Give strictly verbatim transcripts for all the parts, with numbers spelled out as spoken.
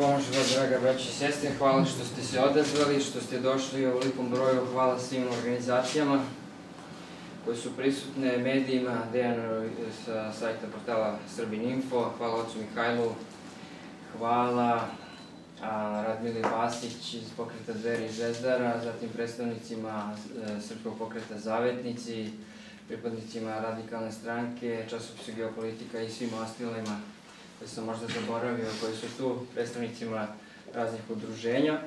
ponošava, draga braća i sestre, hvala što ste se odazvali, što ste došli u velikom broju, hvala svim organizacijama koje su prisutne, medijima, Dejanu sa sajta portala СРБИН.инфо, hvala ocu Mihajlu, hvala Radmili Vasić iz pokreta Dveri i Zvezdara, zatim predstavnicima Srpskog pokreta Zavetnici, pripadnicima radikalne stranke, časopisu Geopolitika i svim ostalima koje sam možda zaboravio, koji su tu, predstavnicima raznih udruženja.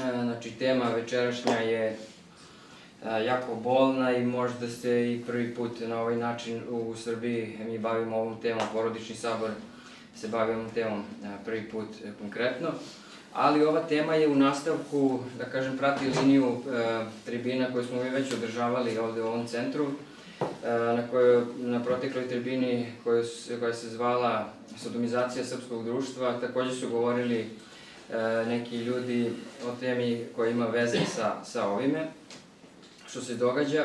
Znači, tema večerašnja je jako bolna i možda se i prvi put na ovaj način u Srbiji mi bavimo ovom temom, porodični sabor se bavi ovom temom prvi put konkretno. Ali ova tema je u nastavku, da kažem, prati liniju tribina koju smo mi već održavali ovde u ovom centru, na protekloj tribini koja se zvala sodomizacija srpskog društva, također su govorili neki ljudi o temi koja ima veze sa ovime, što se događa.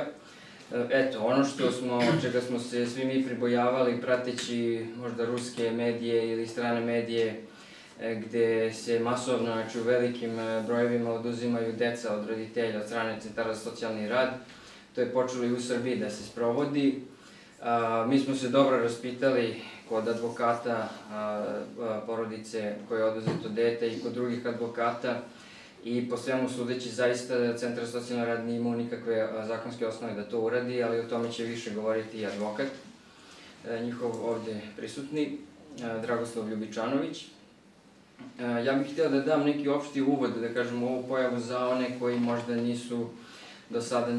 Eto, ono što smo, čega smo se svi mi pribojavali prateći možda ruske medije ili strane medije, gde se masovno, znači u velikim brojevima, oduzimaju deca od roditelja, od strane centara za socijalni rad. To je počelo i u Srbiji da se sprovodi. Mi smo se dobro raspitali kod advokata porodice koje je oduzeto dete i kod drugih advokata i po svemu sudeći zaista centar za socijalni rad nije imao nikakve zakonske osnove da to uradi, ali o tome će više govoriti i advokat, njihov ovdje prisutni, Dragoslav Ljubičanović. Ja bih htio da dam neki opšti uvod, da kažem, u ovu pojavu za one koji možda nisu do sada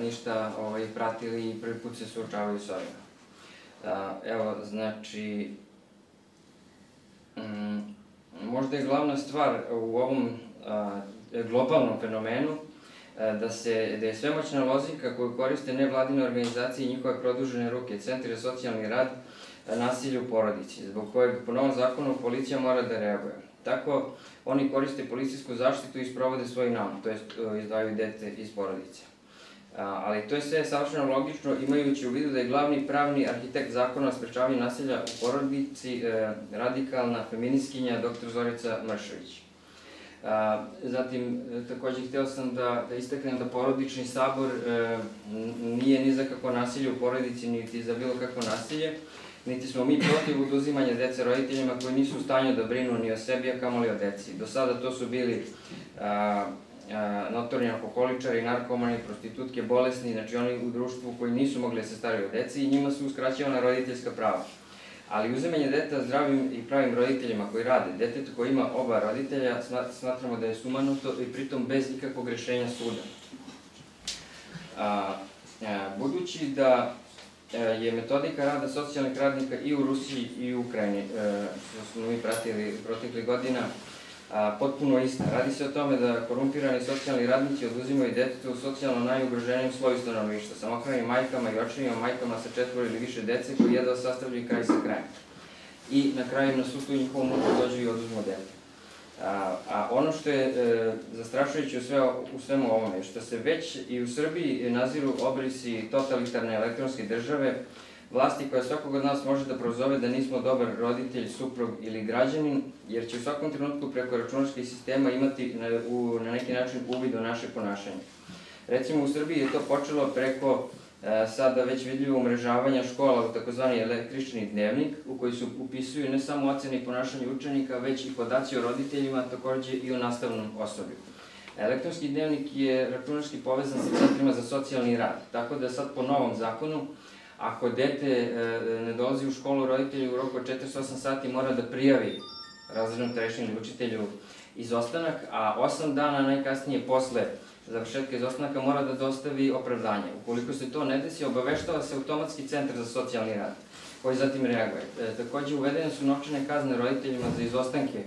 ništa pratili i prvi put se suočavaju s ovima. Evo, znači, možda je glavna stvar u ovom globalnom fenomenu da je svemoćna lozinka koju koriste nevladine organizacije i njihove produžene ruke, centri za socijalni rad, nasilje u porodici, zbog kojeg po novom zakonu policija mora da reaguje. Tako oni koriste policijsku zaštitu i sprovode svoj nam, to je izdvajaju dete iz porodice. Ali to je sve savršeno logično, imajući u vidu da je glavni pravni arhitekt zakona o sprečavanju nasilja u porodici radikalna feministkinja doktor Zorica Mršević. Zatim, također htio sam da istaknem da porodični sabor nije ni za kakvo nasilje u porodici, niti za bilo kakvo nasilje, niti smo mi protiv oduzimanja dece roditeljima koji nisu u stanju da brinu ni o sebi, a kamoli o deci. Do sada to su bili notorni alkoholičari, narkomani, prostitutke, bolesni, znači oni u društvu koji nisu mogli da se staraju o deci i njima su uskraćivana roditeljska prava. Ali uzimanje deta zdravim i pravim roditeljima koji rade, detetu koji ima oba roditelja, smatramo da je sumanuto i pritom bez ikakvog rešenja suda. Budući da je metodika rada socijalnih radnika i u Rusiji i u Ukrajini, što smo mi pratili protekli godina, potpuno ista. Radi se o tome da korumpirani socijalni radnici oduzimaju detetu u socijalno najugroženijem sloju stanovništva, samohranim majkama i očevima majkama sa četvoro ili više dece koji jedva sastavljaju kraj sa krajem. I na kraju na svu tu njihovu muku dođu i oduzmu dete. A ono što je zastrašujuće u svemu ovome, što se već i u Srbiji naziru obrisi totalitarne elektronske države, vlasti koja svakog od nas može da prozove da nismo dobar roditelj, suprug ili građanin, jer će u svakom trenutku preko računarskih sistema imati na neki način uvid u naše ponašanje. Recimo, u Srbiji je to počelo preko sada već vidljivo umrežavanja škola u takozvani električni dnevnik, u koji se upisuju ne samo ocene i ponašanje učenika, već i podaci o roditeljima, također i o nastavnom osoblju. Elektronski dnevnik je računarski povezan sa centrima za socijalni rad, tako da sad po novom zakonu, ako dete ne dolazi u školu, roditelj u roku od četrdeset osam sati mora da prijavi razrednom trešnjem ili učitelju izostanak, a osam dana najkasnije posle završetka izostanaka mora da dostavi opravdanje. Ukoliko se to ne desi, obaveštava se automatski centar za socijalni rad, koji zatim reaguje. Također, uvedene su novčane kazne roditeljima za izostanke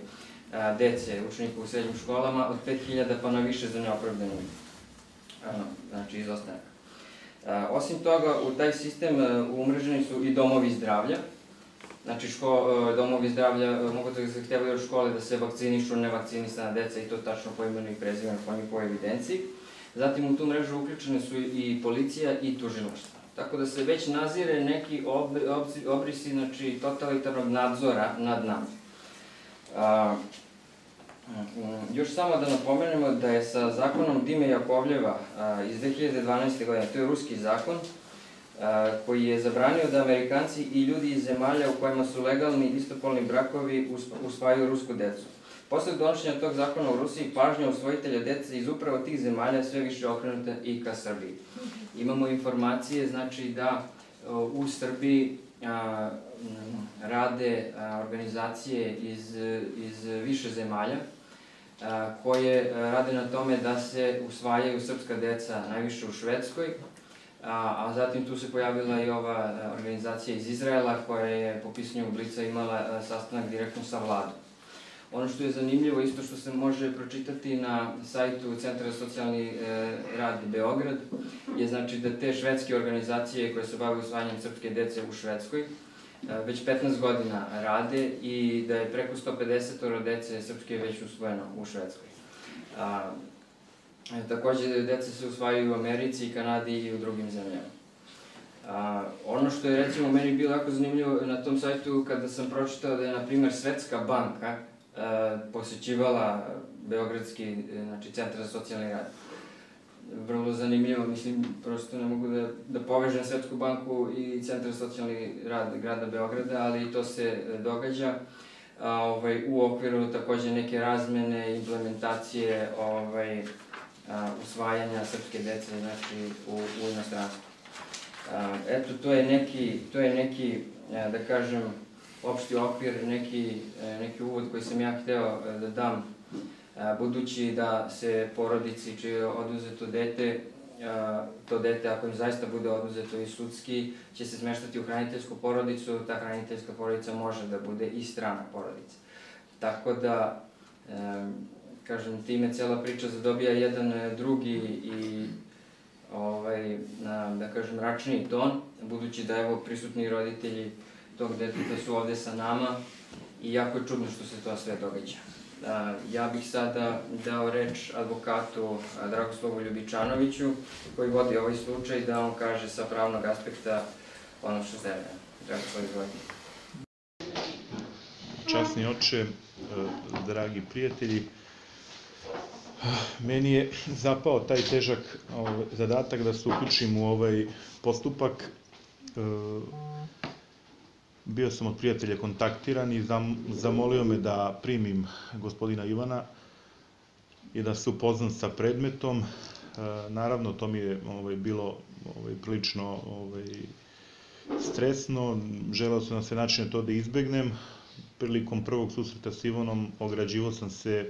dece, učenika u srednjim školama, od pet hiljada pa na više za neopravdanje izostanaka. Osim toga, u taj sistem umreženi su i domovi zdravlja. Znači, domovi zdravlja mogu da zahtevaju od škole da se vakcinišu nevakcinisana deca i to tačno po imenu i prezimenu po njihovoj evidenciji. Zatim, u tu mrežu uključene su i policija i tužilaštvo. Tako da se već nazire neki obrisi totalitarnog nadzora nad nama. Još samo da napomenemo da je sa zakonom Dime Jakovljeva iz dve hiljade dvanaeste. godine, to je ruski zakon, koji je zabranio da Amerikanci i ljudi iz zemalja u kojima su legalni istopolni brakovi usvajaju rusku decu. Posle donošenja tog zakona u Rusiji, pažnja usvojitelja dece iz upravo tih zemalja sve više okrenuta i ka Srbiji. Imamo informacije, znači da u Srbiji rade organizacije iz više zemalja, koje rade na tome da se usvajaju srpska deca najviše u Švedskoj, a zatim tu se pojavila i ova organizacija iz Izraela koja je po pisanju Blica imala sastanak direktno sa vladom. Ono što je zanimljivo, isto što se može pročitati na sajtu Centra za socijalni rad Beograd, je znači da te švedske organizacije koje se bave usvajanjem srpske dece u Švedskoj već petnaest godina rade i da je preko sto pedeset dece srpske već usvojeno u Švedskoj. Također, dece se usvajaju u Americi, Kanadi i u drugim zemljama. Ono što je, recimo, meni bilo jako zanimljivo na tom sajtu kada sam pročitao da je, na primjer, Svetska banka posećivala Beogradski centar za socijalni rad. Vrlo zanimljivo, mislim, prosto ne mogu da povežem Svetsku banku i centar za socijalni rad grada Beograda, ali i to se događa u okviru također neke razmene, implementacije usvajanja srpske dece u inostranstvu. Eto, to je neki, da kažem, opšti okvir, neki uvod koji sam ja hteo da dam, budući da se porodici čije je oduzeto dete, to dete ako im zaista bude oduzeto i sudski, će se smeštati u hraniteljsku porodicu, ta hraniteljska porodica može da bude i strana porodica. Tako da, kažem, time cela priča zadobija jedan drugi i, da kažem, mračniji ton, budući da, evo, prisutni roditelji tog deteta su ovde sa nama i jako je čudno što se to sve događa. Ja bih sada dao reč advokatu Dragoslavu Ljubičanoviću, koji vodi ovaj slučaj, da on kaže sa pravnog aspekta ono što se dešava. Dragoslav, izvolite. Časni oče, dragi prijatelji, meni je zapao taj težak zadatak da se uključim u ovaj postupak. Bio sam od prijatelja kontaktiran i zamolio me da primim gospodina Ivana i da se upoznam sa predmetom. Naravno, to mi je bilo prilično stresno. Želeo sam na sve načine to da izbegnem. Prilikom prvog susreta s Ivanom ograđivao sam se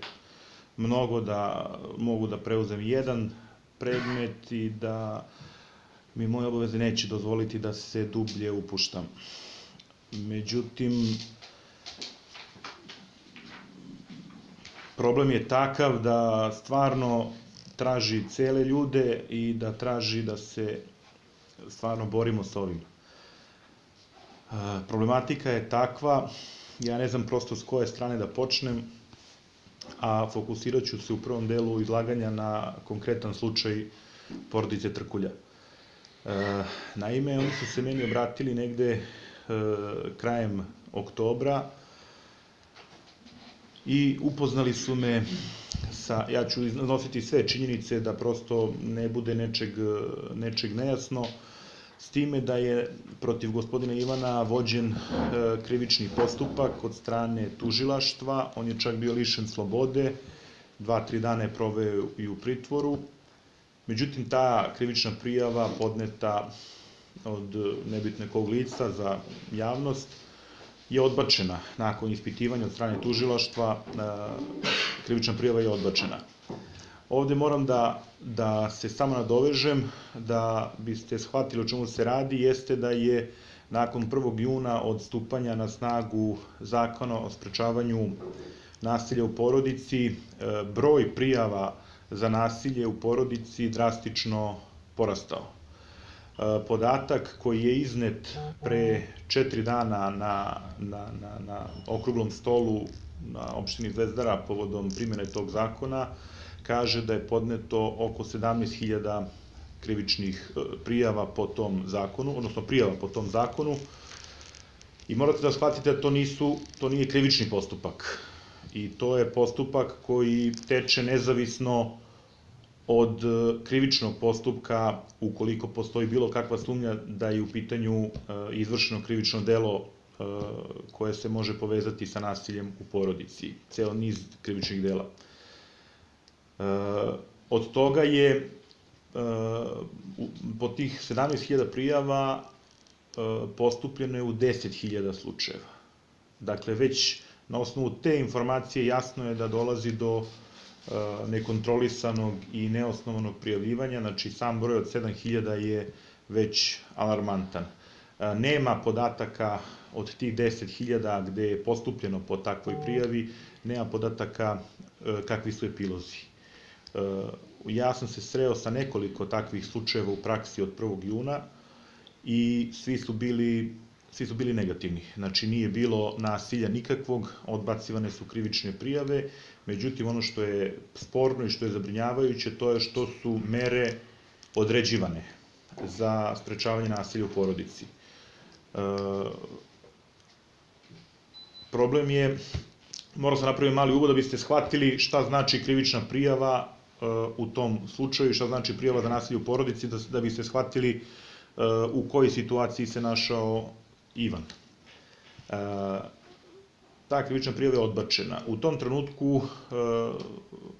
mnogo da mogu da preuzem jedan predmet i da mi moje obaveze neće dozvoliti da se dublje upuštam. Međutim, problem je takav da stvarno traži cele ljude i da traži da se stvarno borimo s ovim. Problematika je takva, ja ne znam prosto s koje strane da počnem, a fokusirat ću se u prvom delu izlaganja na konkretan slučaj porodice Trkulja. Naime, oni su se meni obratili negde krajem oktobra i upoznali su me sa, ja ću iznositi sve činjenice da prosto ne bude nečeg nejasno, s time da je protiv gospodina Ivana vođen krivični postupak od strane tužilaštva, on je čak bio lišen slobode, dva, tri dana je proveo i u pritvoru, međutim ta krivična prijava podneta od nebitne kog lica za javnost, je odbačena. Nakon ispitivanja od strane tužilaštva, krivična prijava je odbačena. Ovde moram da se samo nadovežem, da biste shvatili o čemu se radi, jeste da je nakon prvog juna od stupanja na snagu zakona o sprečavanju nasilja u porodici, broj prijava za nasilje u porodici drastično porastao. Podatak koji je iznet pre četiri dana na okruglom stolu na opštini Zvezdara povodom primjene tog zakona kaže da je podneto oko sedamnaest hiljada krivičnih prijava po tom zakonu, odnosno prijava po tom zakonu, i morate da shvatite da to nije krivični postupak. I to je postupak koji teče nezavisno od krivičnog postupka ukoliko postoji bilo kakva sumnja da je u pitanju izvršeno krivično delo koje se može povezati sa nasiljem u porodici, ceo niz krivičnih dela. Od toga je po tih sedamnaest hiljada prijava postupljeno je u deset hiljada slučajeva. Dakle, već na osnovu te informacije jasno je da dolazi do nekontrolisanog i neosnovanog prijavljivanja, znači sam broj od sedam hiljada je već alarmantan. Nema podataka od tih deset hiljada gde je postupljeno po takvoj prijavi, nema podataka kakvi su epilozi. Ja sam se sreo sa nekoliko takvih slučajeva u praksi od prvog juna i svi su bili Svi su bili negativni, znači nije bilo nasilja nikakvog, odbacivane su krivične prijave, međutim ono što je sporno i što je zabrinjavajuće to je što su mere određivane za sprečavanje nasilja u porodici. E, problem je, moram sam napraviti mali uvod da biste shvatili šta znači krivična prijava e, u tom slučaju, šta znači prijava za nasilje u porodici, da, da biste shvatili e, u kojoj situaciji se našao Ivan. E, ta krivična prijava je odbačena. U tom trenutku e,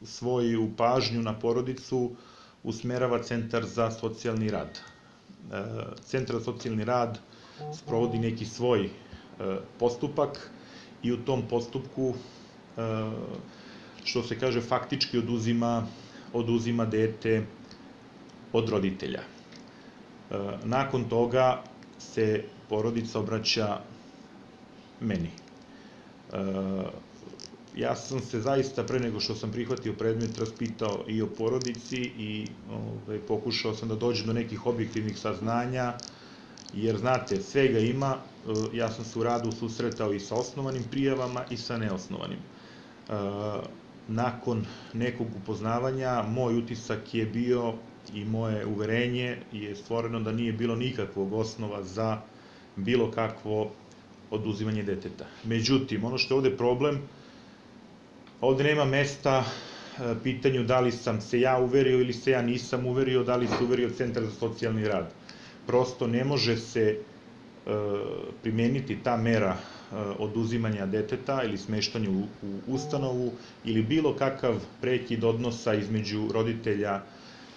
svoju pažnju na porodicu usmerava Centar za socijalni rad. E, Centar za socijalni rad sprovodi neki svoj e, postupak i u tom postupku, e, što se kaže, faktički oduzima, oduzima dete od roditelja. E, nakon toga se porodica obraća meni. E, ja sam se zaista, pre nego što sam prihvatio predmet, raspitao i o porodici i ove, pokušao sam da dođem do nekih objektivnih saznanja, jer znate, svega ima. E, ja sam se u radu susretao i sa osnovanim prijavama i sa neosnovanim. E, nakon nekog upoznavanja, moj utisak je bio i moje uverenje je stvoreno da nije bilo nikakvog osnova za bilo kakvo oduzimanje deteta. Međutim, ono što je ovde problem, ovde nema mesta pitanju da li sam se ja uverio ili se ja nisam uverio, da li se uverio Centar za socijalni rad. Prosto ne može se primeniti ta mera oduzimanja deteta ili smeštanja u ustanovu ili bilo kakav prekid odnosa između roditelja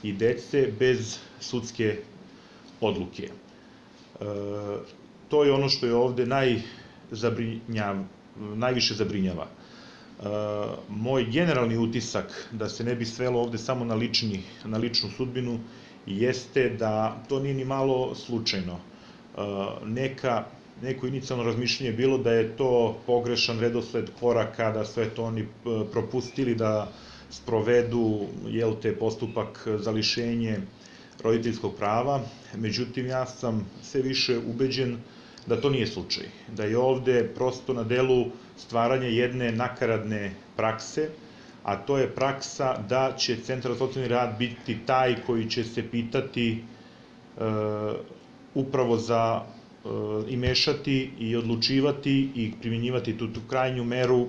i dece bez sudske odluke. To je ono što je ovde najviše zabrinjava. Moj generalni utisak, da se ne bi svelo ovde samo na ličnu sudbinu, jeste da to nije ni malo slučajno. Neko inicijalno razmišljenje je bilo da je to pogrešan redosled koraka, da su eto oni propustili da sprovedu postupak za lišenje roditeljskog prava, međutim ja sam sve više ubeđen da to nije slučaj, da je ovde prosto na delu stvaranje jedne nakaradne prakse, a to je praksa da će Centar za socijalni rad biti taj koji će se pitati e, upravo za e, i mešati i odlučivati i primjenjivati tu, tu krajnju meru e,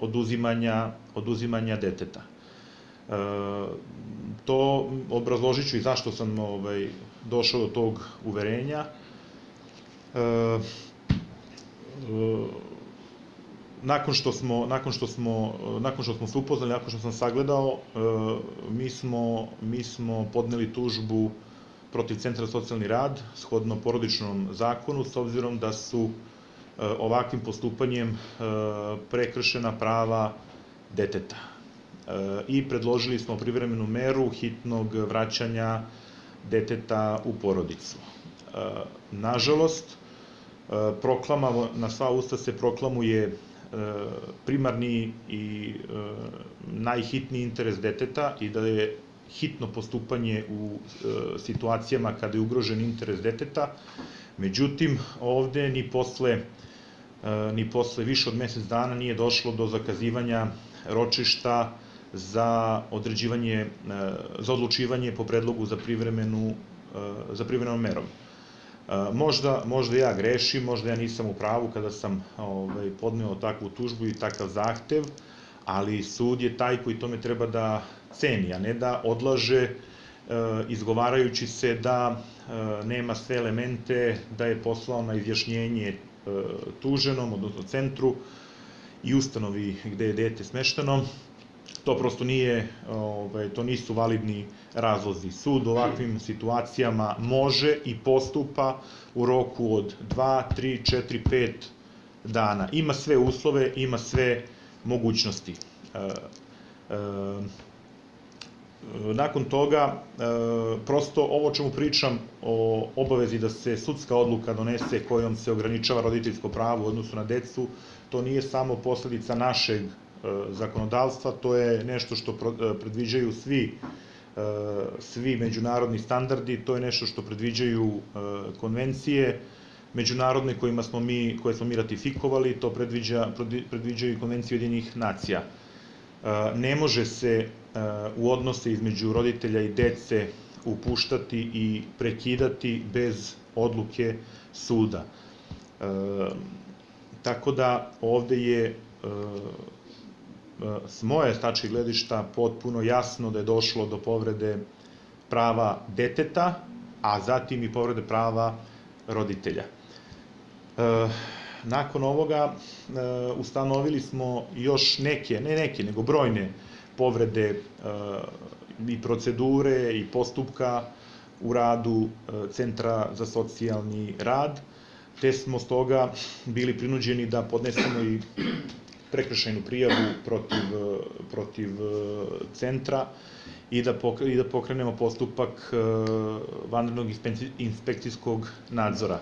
oduzimanja, oduzimanja deteta. E, To obrazložit ću i zašto sam ovaj, došao do tog uverenja. E, e, nakon, što smo, nakon, što smo, nakon što smo se upoznali, nakon što sam sagledao, e, mi, smo, mi smo podneli tužbu protiv Centra za socijalni rad, shodno porodičnom zakonu, s obzirom da su e, ovakvim postupanjem e, prekršena prava deteta. I predložili smo privremenu meru hitnog vraćanja deteta u porodicu. Nažalost, na sva usta se proklamuje primarni i najhitniji interes deteta i da je hitno postupanje u situacijama kada je ugrožen interes deteta. Međutim, ovde ni posle, ni posle više od mesec dana nije došlo do zakazivanja ročišta za određivanje, za odlučivanje po predlogu za privremenom merom. Možda, možda ja grešim, možda ja nisam u pravu kada sam ovaj, podneo takvu tužbu i takav zahtev, ali sud je taj koji tome treba da ceni, a ne da odlaže e, izgovarajući se da e, nema sve elemente, da je poslao na izjašnjenje e, tuženom, odnosno centru i ustanovi gde je dete smešteno. To prosto nije, ovaj, to nisu validni razlozi. Sud u ovakvim situacijama može i postupa u roku od dva, tri, četiri, pet dana. Ima sve uslove, ima sve mogućnosti. E, e, nakon toga, e, prosto ovo čemu pričam o obavezi da se sudska odluka donese kojom se ograničava roditeljsko pravo u odnosu na decu, to nije samo posljedica našeg zakonodavstva, to je nešto što predviđaju svi, svi međunarodni standardi, to je nešto što predviđaju konvencije međunarodne kojima smo mi, koje smo mi ratifikovali, to predviđa, predviđaju i konvencije Ujedinjenih nacija. Ne može se u odnose između roditelja i dece upuštati i prekidati bez odluke suda. Tako da ovde je s moje tačke gledišta potpuno jasno da je došlo do povrede prava deteta, a zatim i povrede prava roditelja. E, nakon ovoga e, ustanovili smo još neke, ne neke, nego brojne povrede e, i procedure i postupka u radu e, Centra za socijalni rad, te smo stoga bili prinuđeni da podnesemo i prekršajnu prijavu protiv, protiv centra i da pokrenemo postupak vanrednog inspekcijskog nadzora.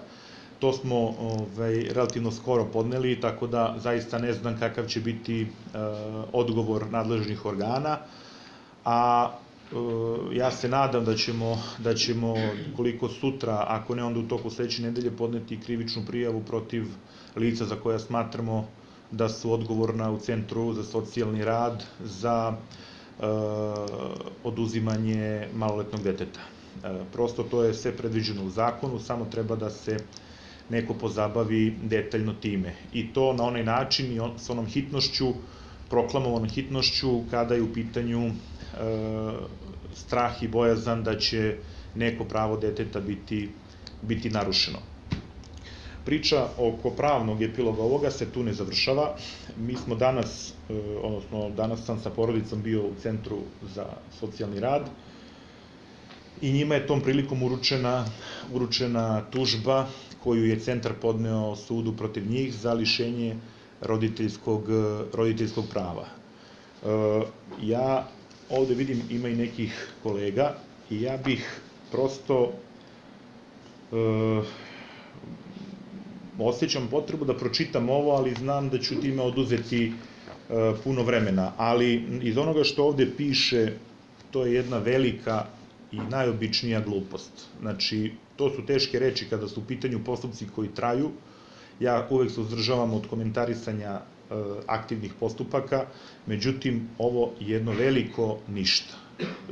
To smo ovaj, relativno skoro podneli, tako da zaista ne znam kakav će biti eh, odgovor nadležnih organa, a eh, ja se nadam da ćemo, da ćemo koliko sutra, ako ne onda u toku sljedeće nedelje, podneti krivičnu prijavu protiv lica za koja smatramo da su odgovorna u Centru za socijalni rad za e, oduzimanje maloletnog deteta. E, prosto to je sve predviđeno u zakonu, samo treba da se neko pozabavi detaljno time. I to na onaj način i on, s onom hitnošću, proklamovanom hitnošću, kada je u pitanju e, strah i bojazan da će neko pravo deteta biti, biti narušeno. Priča oko pravnog epiloga ovoga se tu ne završava. Mi smo danas, odnosno danas sam sa porodicom bio u Centru za socijalni rad i njima je tom prilikom uručena, uručena tužba koju je centar podneo sudu protiv njih za lišenje roditeljskog, roditeljskog prava. Ja ovde vidim ima i nekih kolega i ja bih prosto... Osjećam potrebu da pročitam ovo, ali znam da ću time oduzeti e, puno vremena. Ali iz onoga što ovde piše, to je jedna velika i najobičnija glupost. Znači, to su teške reči kada su u pitanju postupci koji traju. Ja uvek se uzdržavam od komentarisanja e, aktivnih postupaka, međutim, ovo je jedno veliko ništa.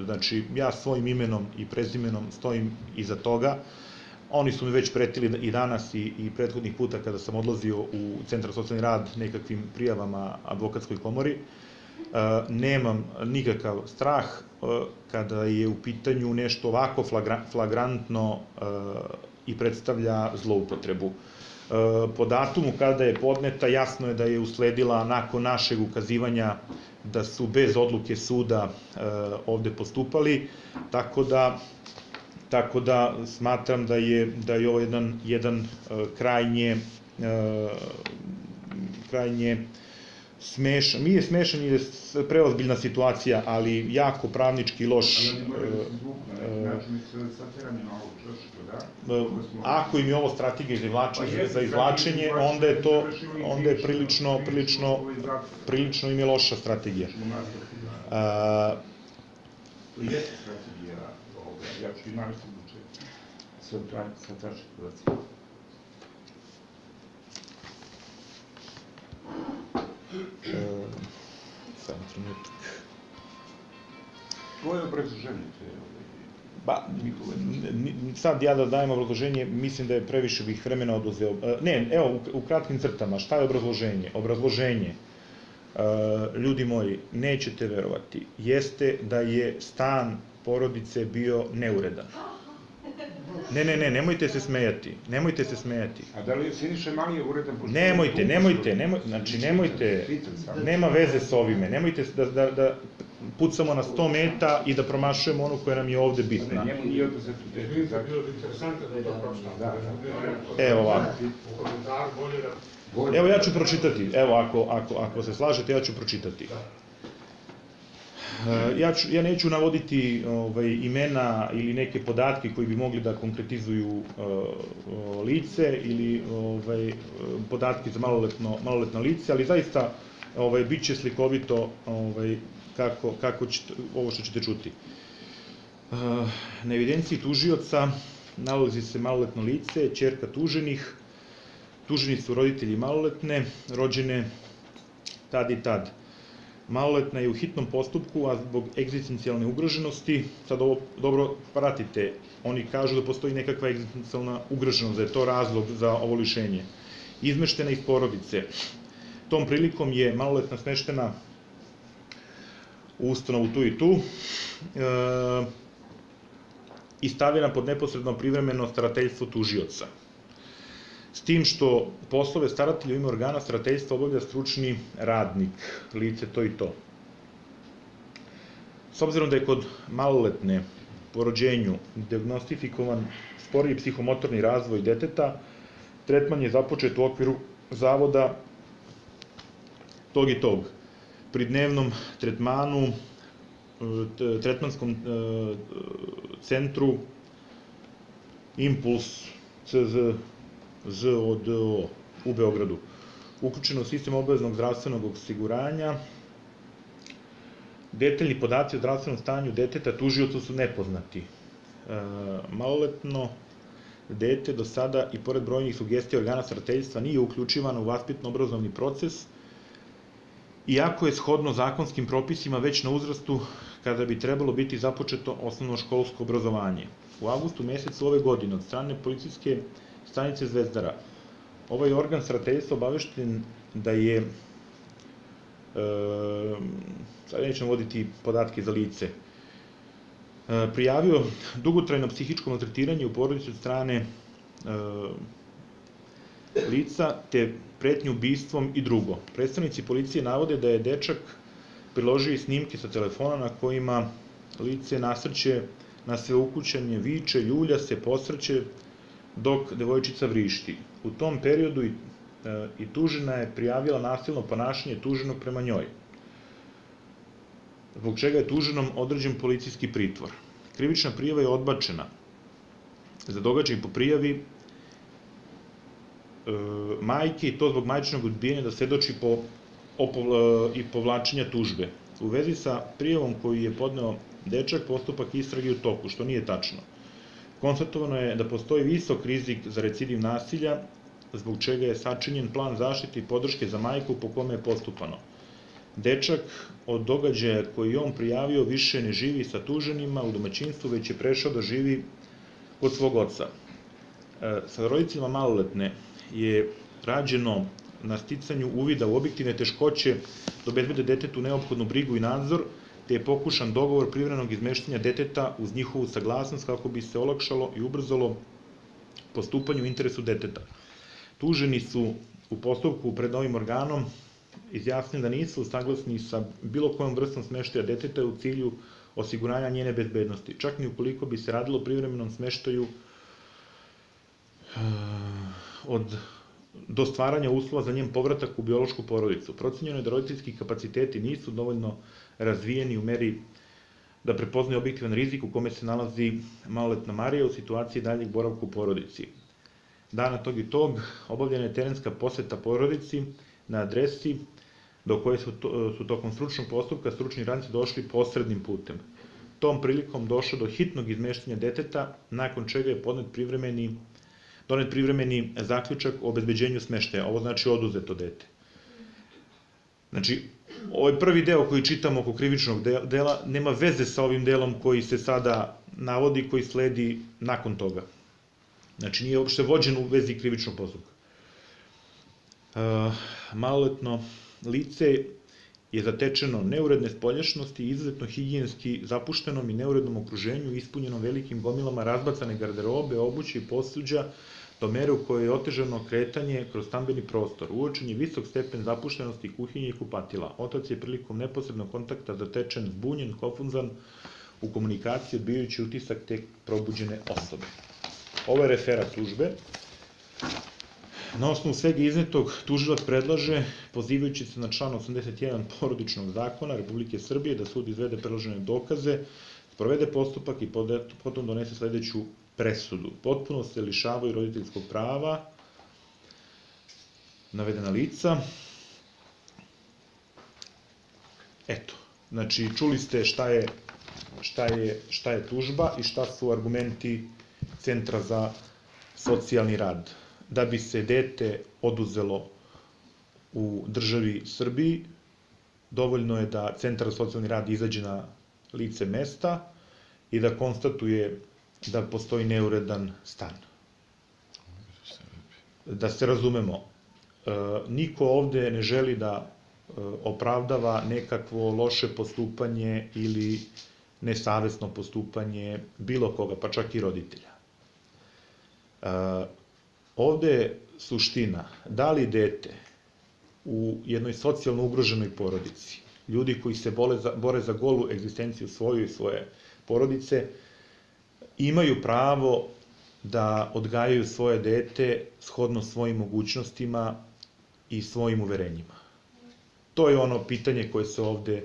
Znači, ja svojim imenom i prezimenom stojim iza toga. Oni su mi već pretili i danas i, i prethodnih puta kada sam odlazio u Centar socijalni rad nekakvim prijavama advokatskoj komori. E, nemam nikakav strah e, kada je u pitanju nešto ovako flagra, flagrantno e, i predstavlja zloupotrebu. E, po datumu kada je podneta jasno je da je usledila nakon našeg ukazivanja da su bez odluke suda e, ovde postupali, tako da Tako da smatram da je, da je ovo jedan, jedan uh, krajnje, uh, krajnje smešan, nije smešan jer je preozbiljna situacija, ali jako pravnički loš. Uh, uh, ako im je ovo strategija za izvlačenje, onda je to onda je prilično, prilično, prilično im je loša strategija. To je strategija. Ja ću i navišći bučeti sa traših podacija. Samo trenutak. Tvoje obrazloženje, to je ovdje. Sad ja da dajem obrazloženje, mislim da je previše bih vremena oduzeo. Ne, evo, u kratkim crtama, šta je obrazloženje? Obrazloženje, ljudi moji, nećete verovati, jeste da je stan porodice bio neuredan. Ne, ne, ne, nemojte se smejati, nemojte se smejati. A da li se niše mali je uredan? Nemojte, nemojte, znači nemojte, nema veze s ovime, nemojte da pucamo na sto meta i da promašujemo ono koje nam je ovde bitna. Evo ovako. Evo ja ću pročitati, evo ako se slažete, ja ću pročitati. Ja neću navoditi imena ili neke podatke koji bi mogli da konkretizuju lice ili podatke za maloletno lice, ali zaista bit će slikovito ovo što ćete čuti. Na evidenciji tužioca nalazi se maloletno lice, ćerka tuženih, tuženi su roditelji maloletne, rođene tad i tad. Maloletna je u hitnom postupku, a zbog egzistencijalne ugroženosti, sad ovo dobro pratite, oni kažu da postoji nekakva egzistencijalna ugroženost, da je to razlog za ovo lišenje. Izmeštena iz porodice. Tom prilikom je maloletna smeštena u ustanovu tu i tu i stavljena pod neposredno privremeno starateljstvo tužioca. S tim što poslove staratelja u ime organa starateljstva obavlja stručni radnik, lice to i to. S obzirom da je kod maloletne po rođenju dijagnostikovan sporiji psihomotorni razvoj deteta, tretman je započet u okviru zavoda tog i tog. Pri dnevnom tretmanu, tretmanskom centru, Impuls C Z Z O D O u Beogradu, uključeno u sistem obaveznog zdravstvenog osiguranja. Detaljni podaci o zdravstvenom stanju deteta tužiocu su nepoznati. Maloletno dete do sada i pored brojnih sugestija organa starateljstva nije uključivano u vaspitno-obrazovni proces, iako je shodno zakonskim propisima već na uzrastu kada bi trebalo biti započeto osnovnoškolsko obrazovanje. U avgustu mjesecu ove godine od strane policijske stanice Zvezdara, ovaj organ starateljstva obavešten da je, sad nećemo voditi podatke za lice, prijavio dugotrajno psihičko maltretiranje u porodici od strane lica te pretnju ubistvom i drugo. Predstavnici policije navode da je dečak priložio i snimke sa telefona na kojima lice nasrće na sve ukućanje, viče, ljulja se, posrće, dok devojčica vrišti. U tom periodu i tužena je prijavila nasilno ponašanje tuženog prema njoj, zbog čega je tuženom određen policijski pritvor. Krivična prijava je odbačena. Za događaj po prijavi majke i to zbog majčinog odbijanja da svedoči i povlačenja tužbe. U vezi sa prijavom koju je podneo dečak, postupak istrage je u toku, što nije tačno. Konstatovano je da postoji visok rizik za recidiv nasilja, zbog čega je sačinjen plan zaštite i podrške za majku po kome je postupano. Dečak od događaja koji je on prijavio više ne živi sa tuženima u domaćinstvu, već je prešao da živi kod svog oca. Sa roditeljima maloletne je rađeno na sticanju uvida u objektivne teškoće da obezbede detetu neophodnu brigu i nadzor, te je pokušan dogovor privremenog izmeštenja deteta uz njihovu saglasnost kako bi se olakšalo i ubrzalo postupanje u interesu deteta. Tuženi su u postupku pred ovim organom izjasnili da nisu saglasni sa bilo kojom vrstom smeštaja deteta u cilju osiguranja njene bezbednosti, čak i ukoliko bi se radilo o privremenom smeštaju od do stvaranja uslova za njen povratak u biološku porodicu. Procenjeno je da roditeljski kapaciteti nisu dovoljno razvijeni u meri da prepoznaju objektivan rizik u kome se nalazi maloletna Marija u situaciji daljeg boravka u porodici. Dana tog i tog obavljena je terenska poseta porodici na adresi do koje su tokom stručnog postupka stručni radnici došli posrednim putem. Tom prilikom došlo do hitnog izmeštenja deteta, nakon čega je podnet privremeni donet privremeni zaključak o obezbeđenju smeštaja. Ovo znači oduzeto dete. Znači, ovaj prvi deo koji čitamo oko krivičnog dela nema veze sa ovim delom koji se sada navodi, koji sledi nakon toga. Znači, nije uopšte vođen u vezi krivičnog postupka. Maloletno lice je zatečeno neuredne spoljašnosti, izuzetno higijenski zapuštenom i neurednom okruženju, ispunjenom velikim gomilama razbacane garderobe, obuće i posuđa, do mere u kojoj je otežano kretanje kroz stambeni prostor. Uočen je visok stepen zapuštenosti kuhinje i kupatila. Otac je prilikom neposrednog kontakta zatečen, zbunjen, konfuzan u komunikaciji, odbijajući utisak te probuđene osobe. Ovo je referat tužbe. Na osnovu svega iznetog, tužilac predlaže, pozivajući se na član osamdeset jedan Porodičnog zakona Republike Srbije, da sud izvede predložene dokaze, sprovede postupak i potom donese sledeću presudu. Potpuno se lišavaju roditeljskog prava navedena lica. Eto, znači čuli ste šta je, šta je, šta je tužba i šta su argumenti Centra za socijalni rad. Da bi se dete oduzelo u državi Srbiji, dovoljno je da Centar za socijalni rad izađe na lice mesta i da konstatuje da postoji neuredan stan. Da se razumemo, niko ovde ne želi da opravdava nekakvo loše postupanje ili nesavesno postupanje bilo koga, pa čak i roditelja. Ovde je suština, da li dete u jednoj socijalno ugroženoj porodici, ljudi koji se bore za golu egzistenciju svoju i svoje porodice, imaju pravo da odgajaju svoje dete shodno svojim mogućnostima i svojim uverenjima. To je ono pitanje koje se ovde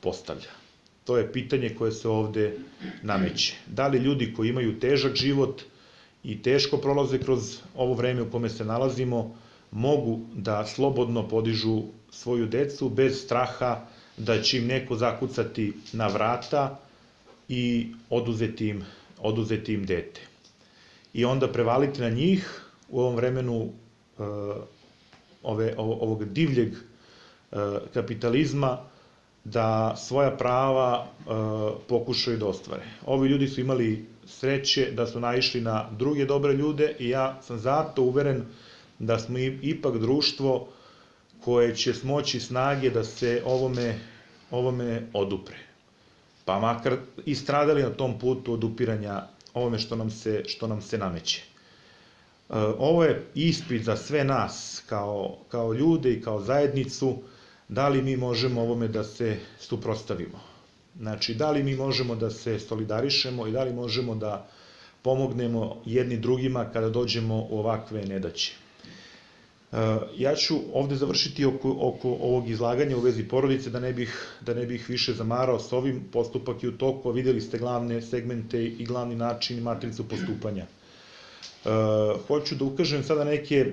postavlja. To je pitanje koje se ovde nameće. Da li ljudi koji imaju težak život i teško prolaze kroz ovo vreme u kome se nalazimo, mogu da slobodno podižu svoju decu bez straha da će im neko zakucati na vrata i oduzeti im, oduzeti im dete. I onda prevaliti na njih u ovom vremenu ove, ovog divljeg kapitalizma da svoja prava pokušaju da ostvare. Ovi ljudi su imali sreće da su naišli na druge dobre ljude i ja sam zato uveren da smo ipak društvo koje će smoći snage da se ovome, ovome odupre. Pa makar i stradali na tom putu odupiranja ovome što nam se, što nam se nameće. Ovo je ispit za sve nas kao, kao ljude i kao zajednicu, da li mi možemo ovome da se suprotstavimo. Znači, da li mi možemo da se solidarišemo i da li možemo da pomognemo jedni drugima kada dođemo u ovakve nedaće. Ja ću ovde završiti oko, oko ovog izlaganja u vezi porodice, da ne bih, da ne bih više zamarao s ovim. Postupak je u toku, videli ste glavne segmente i glavni način i matricu postupanja. Hoću da ukažem sada neke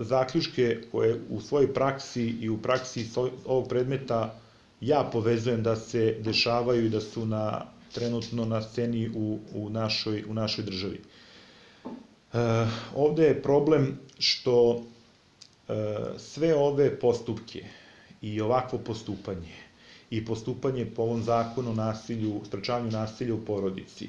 zaključke koje u svojoj praksi i u praksi ovog predmeta ja povezujem da se dešavaju i da su na, trenutno na sceni u, u, našoj, u našoj državi. E, ovde je problem što e, sve ove postupke i ovakvo postupanje i postupanje po ovom zakonu o nasilju, sprečavanju nasilja u porodici,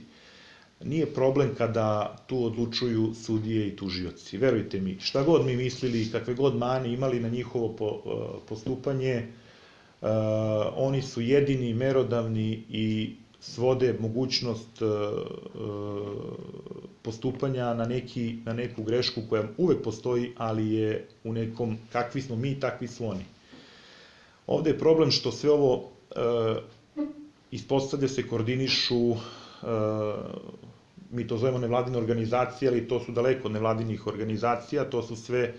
nije problem kada tu odlučuju sudije i tužioci. Verujte mi, šta god mi mislili i kakve god mane imali na njihovo po, postupanje, Uh, oni su jedini merodavni i svode mogućnost uh, uh, postupanja na, neki, na neku grešku koja uvek postoji, ali je u nekom kakvi smo mi, takvi su oni. Ovde je problem što sve ovo uh, ispostavlja se, koordinišu, uh, mi to zovemo nevladine organizacije, ali to su daleko od nevladinih organizacija, to su sve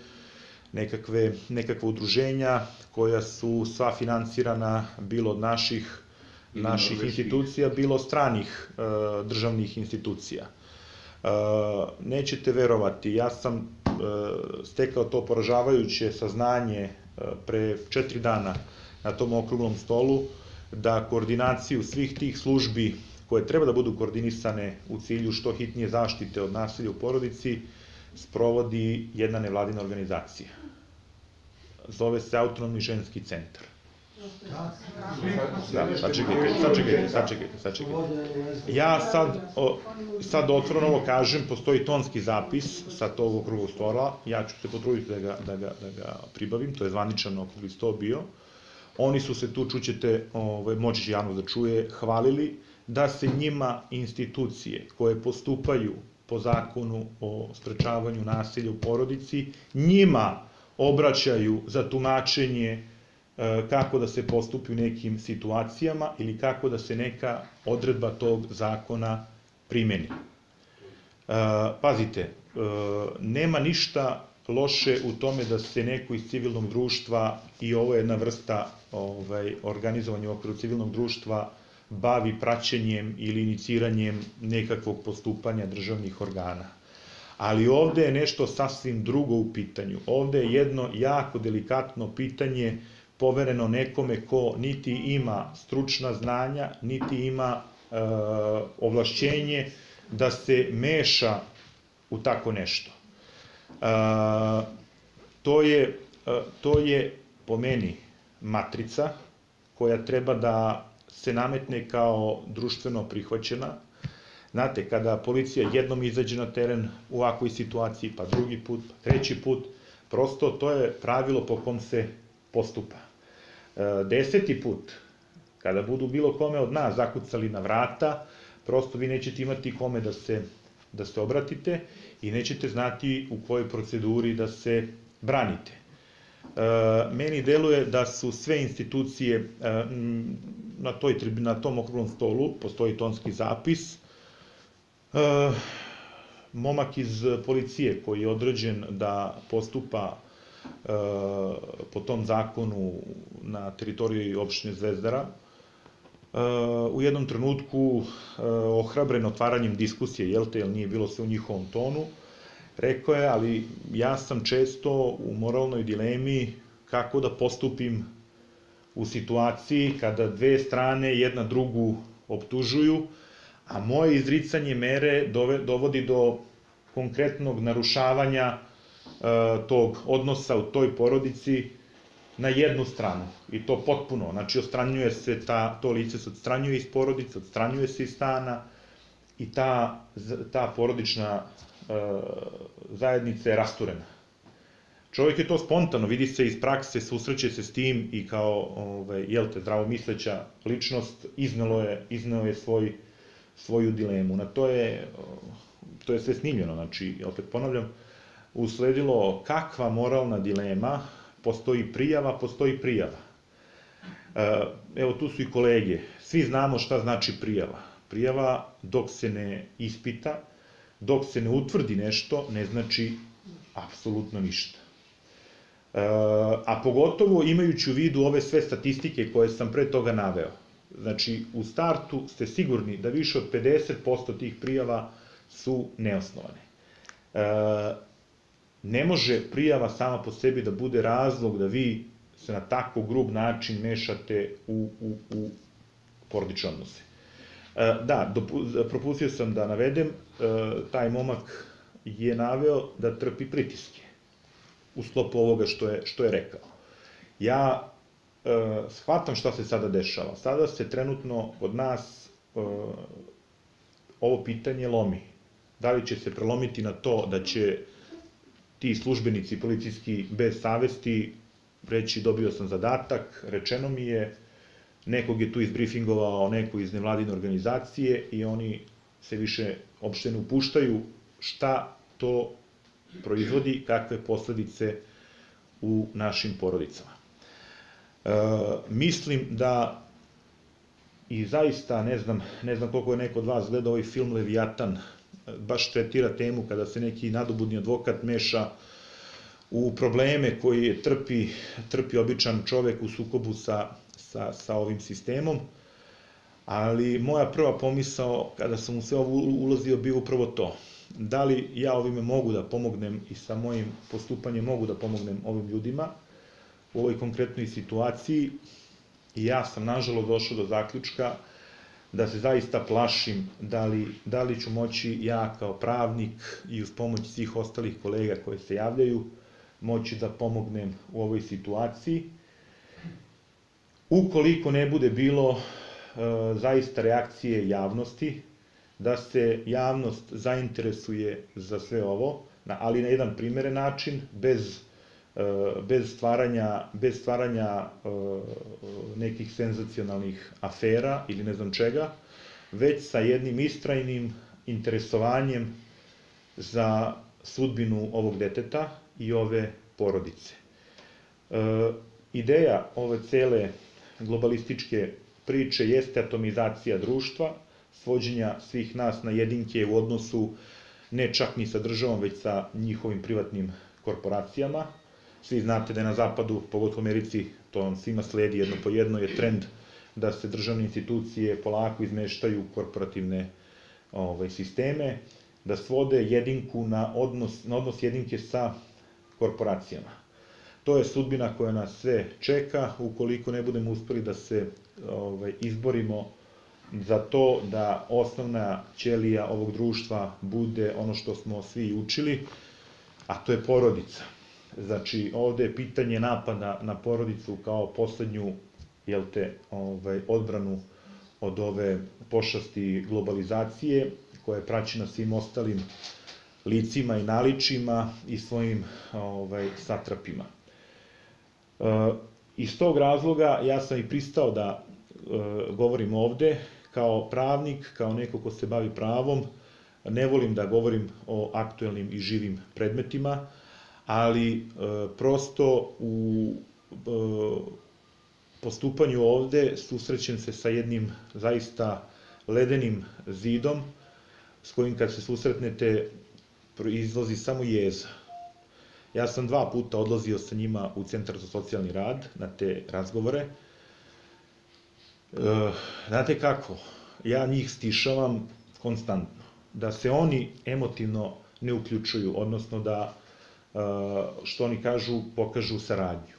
nekakve, nekakve udruženja koja su sva financirana bilo od naših, naših institucija, bilo stranih e, državnih institucija. E, nećete verovati, ja sam e, stekao to poražavajuće saznanje e, pre četiri dana na tom okruglom stolu, da koordinaciju svih tih službi koje treba da budu koordinisane u cilju što hitnije zaštite od nasilja u porodici, sprovodi jedna nevladina organizacija. Zove se Autonomni ženski centar. Sačekajte, sačekajte, sačekajte, sačekajte. Ja sad, sad otvoreno ovo kažem, postoji tonski zapis sa tog okruglog stola, ja ću se potruditi da ga pribavim, to je zvaničan okrugli sto bio. Oni su se tu, čućete, moći javno da čuje, hvalili da se njima institucije koje postupaju po zakonu o sprečavanju nasilja u porodici, njima obraćaju za tumačenje kako da se postupi u nekim situacijama ili kako da se neka odredba tog zakona primeni. Pazite, nema ništa loše u tome da se neko iz civilnog društva, i ovo je jedna vrsta organizovanja u okviru civilnog društva, bavi praćenjem ili iniciranjem nekakvog postupanja državnih organa. Ali ovde je nešto sasvim drugo u pitanju. Ovde je jedno jako delikatno pitanje povereno nekome ko niti ima stručna znanja, niti ima e, ovlašćenje da se meša u tako nešto. E, to je, e, to je po meni matrica koja treba da se nametne kao društveno prihvaćena. Znate, kada policija jednom izađe na teren u ovakvoj situaciji, pa drugi put, pa treći put, prosto to je pravilo po kom se postupa. Deseti put, kada budu bilo kome od nas zakucali na vrata, prosto vi nećete imati kome da se, da se obratite i nećete znati u kojoj proceduri da se branite. Meni deluje da su sve institucije na toj tribini, na tom okruglom stolu, postoji tonski zapis. Momak iz policije koji je određen da postupa po tom zakonu na teritoriji opštine Zvezdara, u jednom trenutku ohrabren otvaranjem diskusije, jel te, jel nije bilo sve u njihovom tonu, rekao je, ali ja sam često u moralnoj dilemi kako da postupim u situaciji kada dve strane jedna drugu optužuju, a moje izricanje mere dovodi do konkretnog narušavanja tog odnosa u toj porodici na jednu stranu. I to potpuno, znači odstranjuje se, to lice se odstranjuje iz porodice, odstranjuje se iz stana i ta porodična zajednica je rasturena. Čovjek je to spontano, vidi se iz prakse, susreće se s tim i kao, jel te, zdravomisleća ličnost izneo je svoju dilemu. To je sve snimljeno, znači, opet ponavljam, usledilo kakva moralna dilema, postoji prijava, postoji prijava. Evo, tu su i kolege, svi znamo šta znači prijava. Prijava, dok se ne ispita, dok se ne utvrdi nešto, ne znači apsolutno ništa. A pogotovo imajući u vidu ove sve statistike koje sam pre toga naveo. Znači, u startu ste sigurni da više od pedeset posto tih prijava su neosnovane. Ne može prijava sama po sebi da bude razlog da vi se na tako grub način mešate u porodične odnose. Da, propustio sam da navedem, taj momak je naveo da trpi pritiske u sklopu ovoga što je rekao. Ja shvatam šta se sada dešava. Sada se trenutno od nas ovo pitanje lomi. Da li će se prelomiti na to da će ti službenici policijski bez savesti reći dobio sam zadatak, rečeno mi je, nekog je tu izbrifingovao neko iz nevladine organizacije i oni se više uopšte ne upuštaju šta to proizvodi, kakve posledice u našim porodicama. Mislim da i zaista, ne znam koliko je neko od vas gledao ovaj film Leviatan, baš tretira temu kada se neki nadobudni advokat meša u probleme koje trpi običan čovek u sukobu sa ovim sistemom, ali moja prva pomisao kada sam u sve ovo ulazio bio upravo to. Da li ja ovime mogu da pomognem i sa mojim postupanjem mogu da pomognem ovim ljudima u ovoj konkretnoj situaciji, i ja sam nažalost došao do zaključka da se zaista plašim da li ću moći ja kao pravnik i uz pomoć svih ostalih kolega koje se javljaju moći da pomognem u ovoj situaciji. ukoliko ne bude bilo zaista reakcije javnosti, da se javnost zainteresuje za sve ovo, ali na jedan primeren način, bez bez stvaranja, bez stvaranja nekih senzacionalnih afera ili ne znam čega, već sa jednim istrajnim interesovanjem za sudbinu ovog deteta i ove porodice. Ideja ove cele globalističke priče jeste atomizacija društva, svođenja svih nas na jedinke u odnosu ne čak ni sa državom, već sa njihovim privatnim korporacijama. Svi znate da je na zapadu, pogotovo u Americi, to vam svima sledi jedno po jedno, je trend da se državne institucije polako izmeštaju u korporativne sisteme, da svode jedinku na odnos jedinke sa korporacijama. To je sudbina koja nas sve čeka, ukoliko ne budemo uspeli da se izborimo za to da osnovna ćelija ovog društva bude ono što smo svi učili, a to je porodica. Znači, ovdje je pitanje napada na porodicu kao poslednju odbranu od ove pošasti globalizacije, koja je praćena svim ostalim licima i naličima i svojim satrapima. Iz tog razloga ja sam i pristao da govorim ovde kao pravnik, kao neko ko se bavi pravom. Ne volim da govorim o aktuelnim i živim predmetima, ali prosto u postupanju ovde susrećem se sa jednim zaista ledenim zidom s kojim kad se susretnete izlazi samo jeza. Ja sam dva puta odlazio sa njima u Centar za socijalni rad na te razgovore. Znate kako, ja njih stišavam konstantno, da se oni emotivno ne uključuju, odnosno da što oni kažu, pokažu saradnju.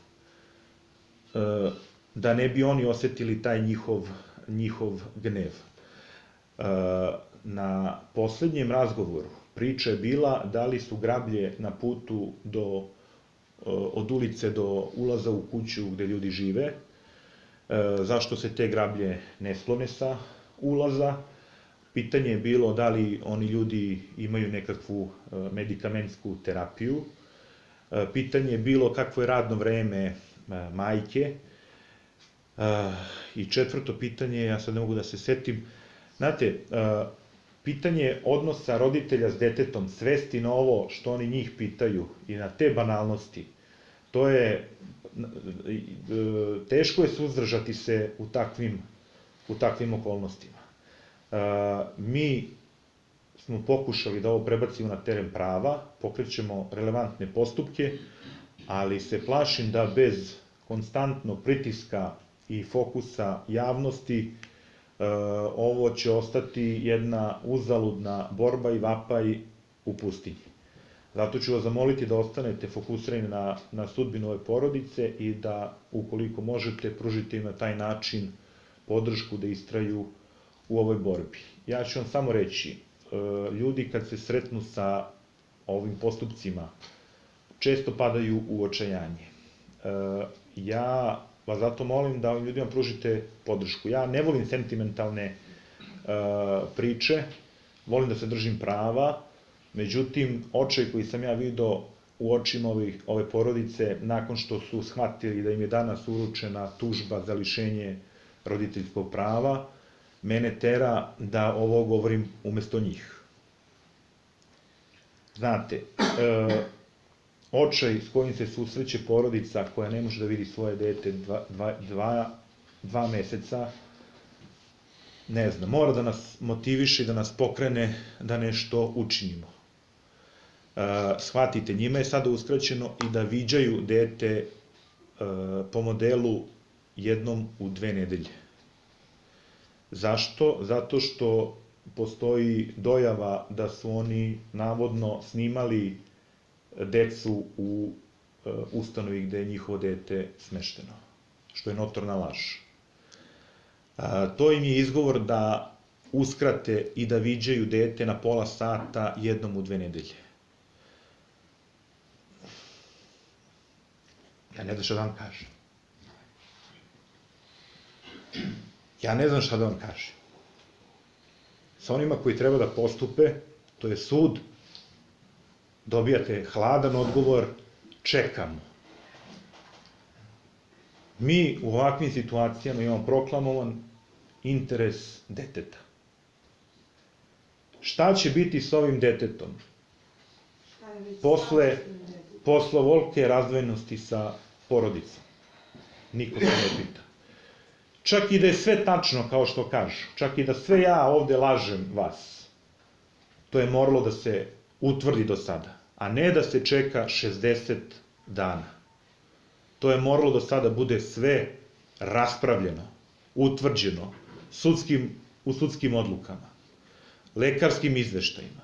Da ne bi oni osetili taj njihov gnev. Na poslednjem razgovoru priča je bila da li su grablje na putu od ulice do ulaza u kuću gde ljudi žive, zašto se te grablje ne sklone sa ulaza. Pitanje je bilo da li oni ljudi imaju nekakvu medikamentsku terapiju. Pitanje je bilo kakvo je radno vreme majke. I četvrto pitanje, ja sad ne mogu da se setim, znate, pitanje odnosa roditelja s detetom, svesti na ovo što oni njih pitaju i na te banalnosti, to je, teško je suzdržati se u takvim, u takvim okolnostima. Mi smo pokušali da ovo prebacimo na teren prava, pokrećemo relevantne postupke, ali se plašim da bez konstantnog pritiska i fokusa javnosti ovo će ostati jedna uzaludna borba i vapaj u pustinji. Zato ću vas zamoliti da ostanete fokusirani na sudbinu ove porodice i da, ukoliko možete, pružite im na taj način podršku da istraju u ovoj borbi. Ja ću vam samo reći, ljudi kad se sretnu sa ovim postupcima često padaju u očajanje. Ja vas zato molim da ovim ljudima pružite podršku. Ja ne volim sentimentalne priče, volim da se držim prava, međutim, očaj koji sam ja vidio u očima ove porodice nakon što su shvatili da im je danas uručena tužba za lišenje roditeljskog prava, mene tera da ovo govorim umesto njih. Znate, očaj s kojim se susreće porodica koja ne može da vidi svoje dete dva meseca, ne znam, mora da nas motiviše i da nas pokrene da nešto učinimo. Shvatite, njima je sada uskraćeno i da viđaju dete po modelu jednom u dve nedelje. Zašto? Zato što postoji dojava da su oni navodno snimali decu u ustanovi gde je njihovo dete smešteno, što je notorna laž. To im je izgovor da uskrate i da viđaju dete na pola sata jednom u dve nedelje. Ja ne znam šta da vam kažem. Ja ne znam šta da vam kažem. Sa onima koji treba da postupe, to je sud, dobijate hladan odgovor, čekamo. Mi u ovakvim situacijama imamo proklamovan interes deteta. Šta će biti s ovim detetom? Posle, posle ovolike razdvojenosti sa porodicom. Niko se ne pita. Čak i da je sve tačno, kao što kažu, čak i da sve ja ovde lažem vas, to je moralo da se utvrdi do sada, a ne da se čeka šezdeset dana. To je moralo do sada bude sve raspravljeno, utvrđeno sudskim, u sudskim odlukama, lekarskim izveštajima.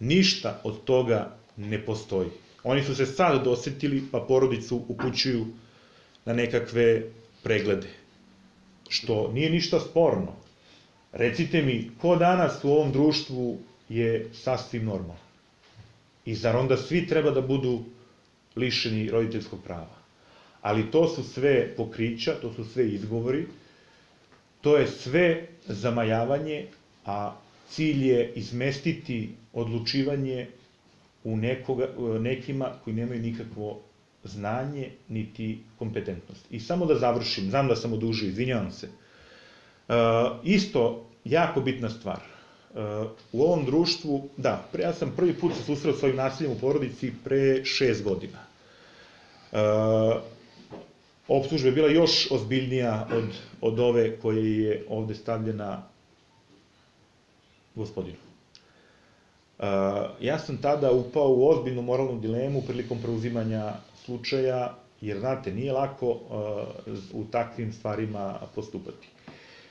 Ništa od toga ne postoji. Oni su se sad dosetili, pa porodicu upućuju na nekakve preglede. Što nije ništa sporno. Recite mi, ko danas u ovom društvu je sasvim normalno? I zar onda svi treba da budu lišeni roditeljskog prava? Ali to su sve pokrića, to su sve izgovori, to je sve zamajavanje, a cilj je izmestiti odlučivanje u nekoga, nekima koji nemaju nikakvo znanje niti kompetentnost. I samo da završim, znam da sam odužio, izvinjavam se. E, isto, jako bitna stvar. E, u ovom društvu, da, pre, ja sam prvi put se susreo s ovim nasiljem u porodici pre šest godina. E, optužba je bila još ozbiljnija od, od ove koje je ovde stavljena gospodinu. Uh, ja sam tada upao u ozbiljnu moralnu dilemu prilikom preuzimanja slučaja, jer, znate, nije lako uh, u takvim stvarima postupati.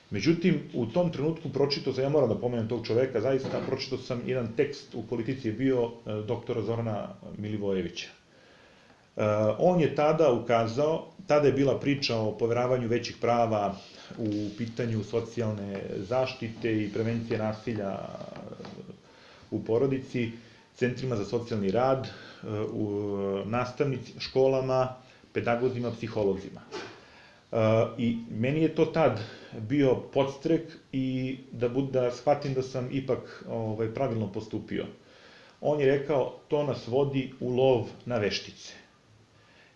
Međutim, u tom trenutku pročitao sam, ja moram da pomenem tog čoveka, zaista pročitao sam jedan tekst, u Politici je bio uh, doktora Zorana Milivojevića. Uh, on je tada ukazao, tada je bila priča o poveravanju većih prava u pitanju socijalne zaštite i prevencije nasilja u porodici, centrima za socijalni rad, u nastavnicima, školama, pedagozima, psiholozima. I meni je to tad bio podstrek i da, da shvatim da sam ipak ovaj, pravilno postupio. On je rekao, to nas vodi u lov na veštice.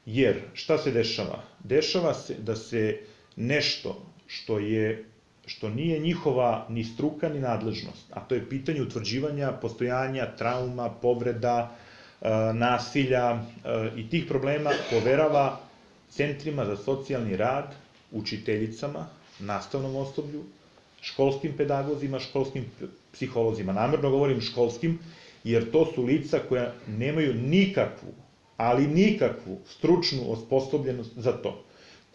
Jer šta se dešava? Dešava se da se nešto što je što nije njihova ni struka ni nadležnost, a to je pitanje utvrđivanja postojanja trauma, povreda, nasilja i tih problema, poverava centrima za socijalni rad, učiteljicama, nastavnom osoblju, školskim pedagozima, školskim psiholozima. Namerno govorim školskim, jer to su lica koja nemaju nikakvu, ali nikakvu stručnu osposobljenost za to.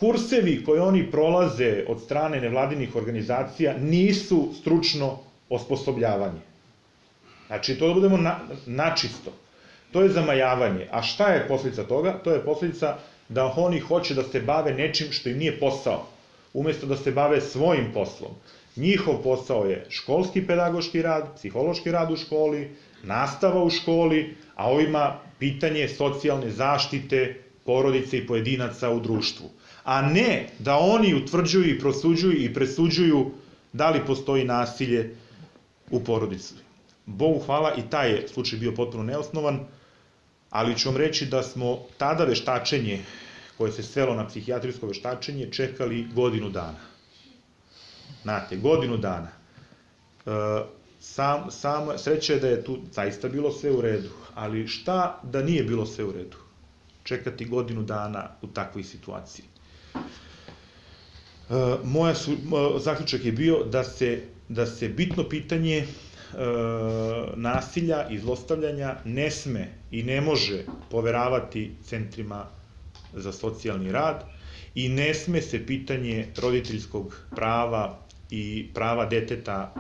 Kursevi koje oni prolaze od strane nevladinih organizacija nisu stručno osposobljavanje. Znači, to da budemo na, načisto. To je zamajavanje. A šta je posljedica toga? To je posljedica da oni hoće da se bave nečim što im nije posao, umjesto da se bave svojim poslom. Njihov posao je školski pedagoški rad, psihološki rad u školi, nastava u školi, a ovima pitanje socijalne zaštite porodice i pojedinaca u društvu. A ne da oni utvrđuju i prosuđuju i presuđuju da li postoji nasilje u porodici. Bogu hvala, i taj je slučaj bio potpuno neosnovan, ali ću vam reći da smo tada veštačenje, koje se svelo na psihijatrijsko veštačenje, čekali godinu dana. Znate, godinu dana. Sam, sam, sreća je da je tu zaista bilo sve u redu, ali šta da nije bilo sve u redu? Čekati godinu dana u takvoj situaciji. Moja su, zaključak je bio da se, da se bitno pitanje e, nasilja i zlostavljanja ne sme i ne može poveravati centrima za socijalni rad i ne sme se pitanje roditeljskog prava i prava deteta,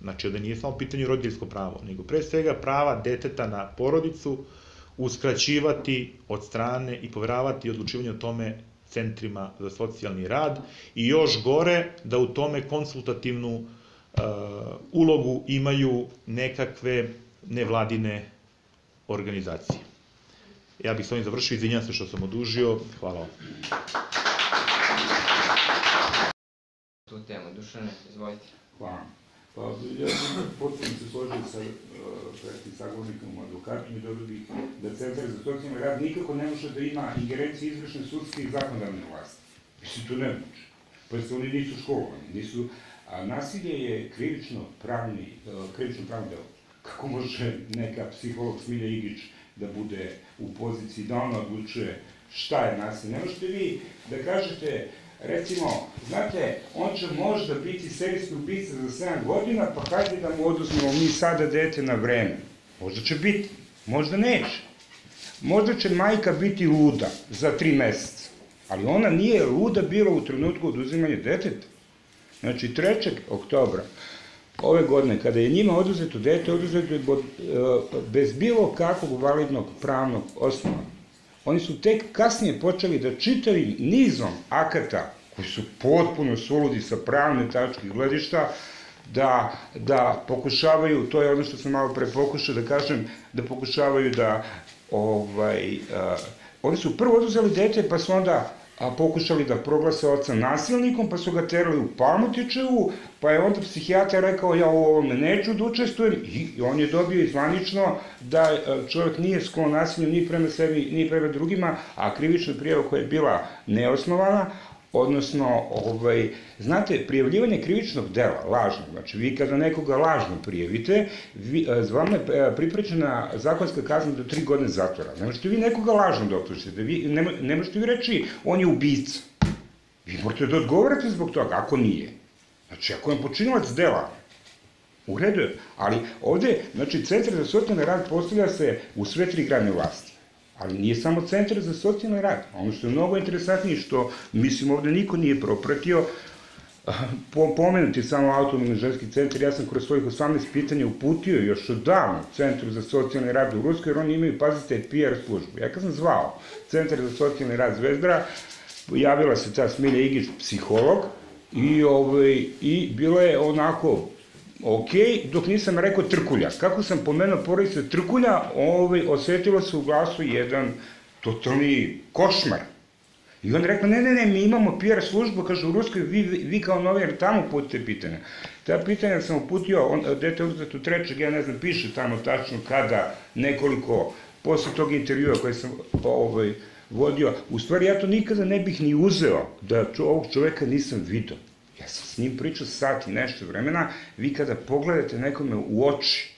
znači da nije samo pitanje roditeljsko pravo, nego pre svega prava deteta na porodicu, uskraćivati od strane i poveravati odlučivanje o tome centrima za socijalni rad i još gore da u tome konsultativnu uh, ulogu imaju nekakve nevladine organizacije. Ja bih s ovim završio, izvinjam se što sam odužio, hvala vam. temu. Dušane, izvolite. Hvala. Pa ja potpuno se složio sa prethodnim sagovornikom advokatom i dodao bih da Centar za socijalni rad nikako ne može da ima ingerencije izvršne sudske i zakonodavne vlasti. Jer se to ne može. Pa se oni nisu školovani, nisu... A nasilje je krivično pravni deo. Kako može neka psiholog Smilja Igić da bude u poziciji, da ona odlučuje šta je nasilje? Ne možete vi da kažete, recimo, znate, on će možda biti serijski ubica za sedam godina, pa hajde da mu oduzmemo mi sada dete na vreme. Možda će biti, možda neće. Možda će majka biti luda za tri meseca, ali ona nije luda bila u trenutku oduzimanja deteta. Znači, trećeg oktobra ove godine, kada je njima oduzeto dete, oduzeto je bez bilo kakvog validnog pravnog osnova. Oni su tek kasnije počeli da čitavim nizom akata, koji su potpuno suludi sa pravne tačke gledišta, da pokušavaju, to je ono što sam malo pre pokušao da kažem, da pokušavaju da... Oni su prvo oduzeli dete, pa su onda... a pokušali da proglase oca nasilnikom, pa su ga terali u Palmotićevu, pa je onda psihijatar rekao, ja u ovome neću da učestvujem, i on je dobio izvanično da čovjek nije sklon nasilju ni prema sebi, ni prema drugima, a krivična prijava koja je bila neosnovana, odnosno, znate, prijavljivanje krivičnog dela, lažno, znači vi kada nekoga lažno prijavite, vama je priprećena zakonska kazna do tri godine zatvora. Ne možete vi nekoga lažno da optužite, ne možete vi reći on je ubica. Vi morate da odgovarate zbog toga, ako nije. Znači, ako je počinilac dela, u redu je, ali ovdje, znači, Centar za socijalni rad postavlja se u sve tri grane vlasti. Ali nije samo Centar za socijalni rad. Ono što je mnogo interesantnije, što, mislim, ovdje niko nije propratio, pomenuti samo Autonomni ženski centar, ja sam kroz svojih osamnaest pitanja uputio još odavno Centru za socijalni rad u Ruskoj, jer oni imaju, pazite, P R službu. Ja kad sam zvao Centar za socijalni rad Zvezdara, javila se ta Smilja Igić, psiholog, i bila je onako... Ok, dok nisam rekao Trkulja. Kako sam pomenuo porodice Trkulja, osjetilo se u glasu jedan totalni košmar. I on rekao, ne, ne, ne, mi imamo P R službu, kaže, u Ruskoj, vi kao novinar tamo uputite pitanja. Ta pitanja sam uputio, dete uzeto trećeg, ja ne znam, piše tamo tačno kada, nekoliko, posle tog intervjua koje sam vodio. U stvari, ja to nikada ne bih ni uzeo da ovog čoveka nisam vidio. Ja sam s njim pričao sat i nešto vremena, vi kada pogledate nekome u oči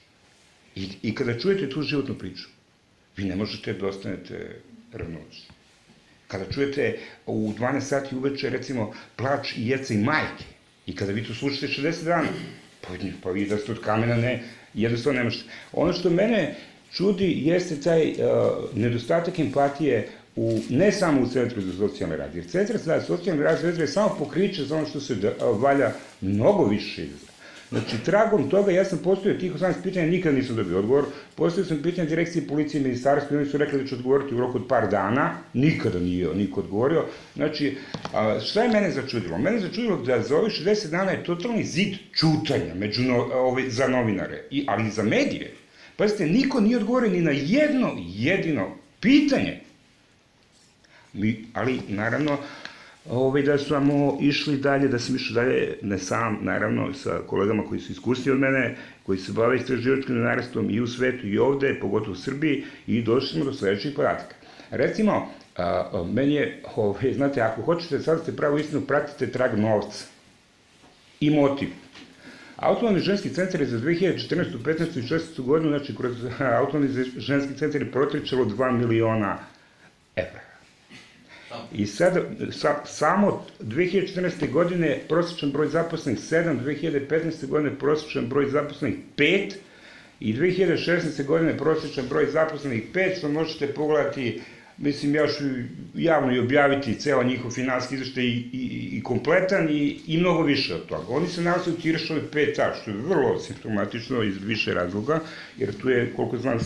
i kada čujete tu životnu priču, vi ne možete da ostanete ravnodušni. Kada čujete u dvanaest sati uveče, recimo, plač i jeca i majke, i kada vi to slušate šezdeset dana, pa vi da ste od kamena, ne, jednostavno ne možete. Ono što mene čudi jeste taj nedostatak empatije, ne samo u Centru za socijalni rad, jer Centar za socijalni rad Zvezdara je samo pokriće za ono što se valja mnogo više. Znači, tragom toga, ja sam postavio tih osamnaest pitanja, nikad nisam dobio odgovor, postavio sam pitanja direkcije policije i ministarstva i oni su rekli da će odgovoriti u roku od par dana, nikada nije niko odgovorio. Znači, šta je mene začudilo? Mene začudilo da za ovih šezdeset dana je totalni zid ćutanja za novinare, ali i za medije. Pazite, niko nije odgovorio ni na jedno jedino pitanje. Ali, naravno, da smo išli dalje, da sam išao dalje, ne sam, naravno, sa kolegama koji su iskusni od mene, koji se bave istraživačkim novinarstvom i u svetu i ovde, pogotovo u Srbiji, i došli smo do sledećih podataka. Recimo, meni je, znate, ako hoćete sad ste pravu istinu, pratite trag novca i motiv. Autonomni ženski centar je za dve hiljade četrnaestu, petnaestu i šesnaestu godinu, znači, kroz Autonomni ženski centar je protrčalo dva miliona evra. I sada, samo dve hiljade četrnaeste. godine je prosječan broj zaposlenih sedam, dve hiljade petnaeste. godine je prosječan broj zaposlenih pet i dve hiljade šesnaeste. godine je prosječan broj zaposlenih pet, što možete pogledati, mislim, ja ću javno i objaviti ceo njihov finanski izveštaj i kompletan i mnogo više od toga. Oni se nalaze u Tiršovoj peta, što je vrlo simptomatično iz više razloga, jer tu je, koliko znam,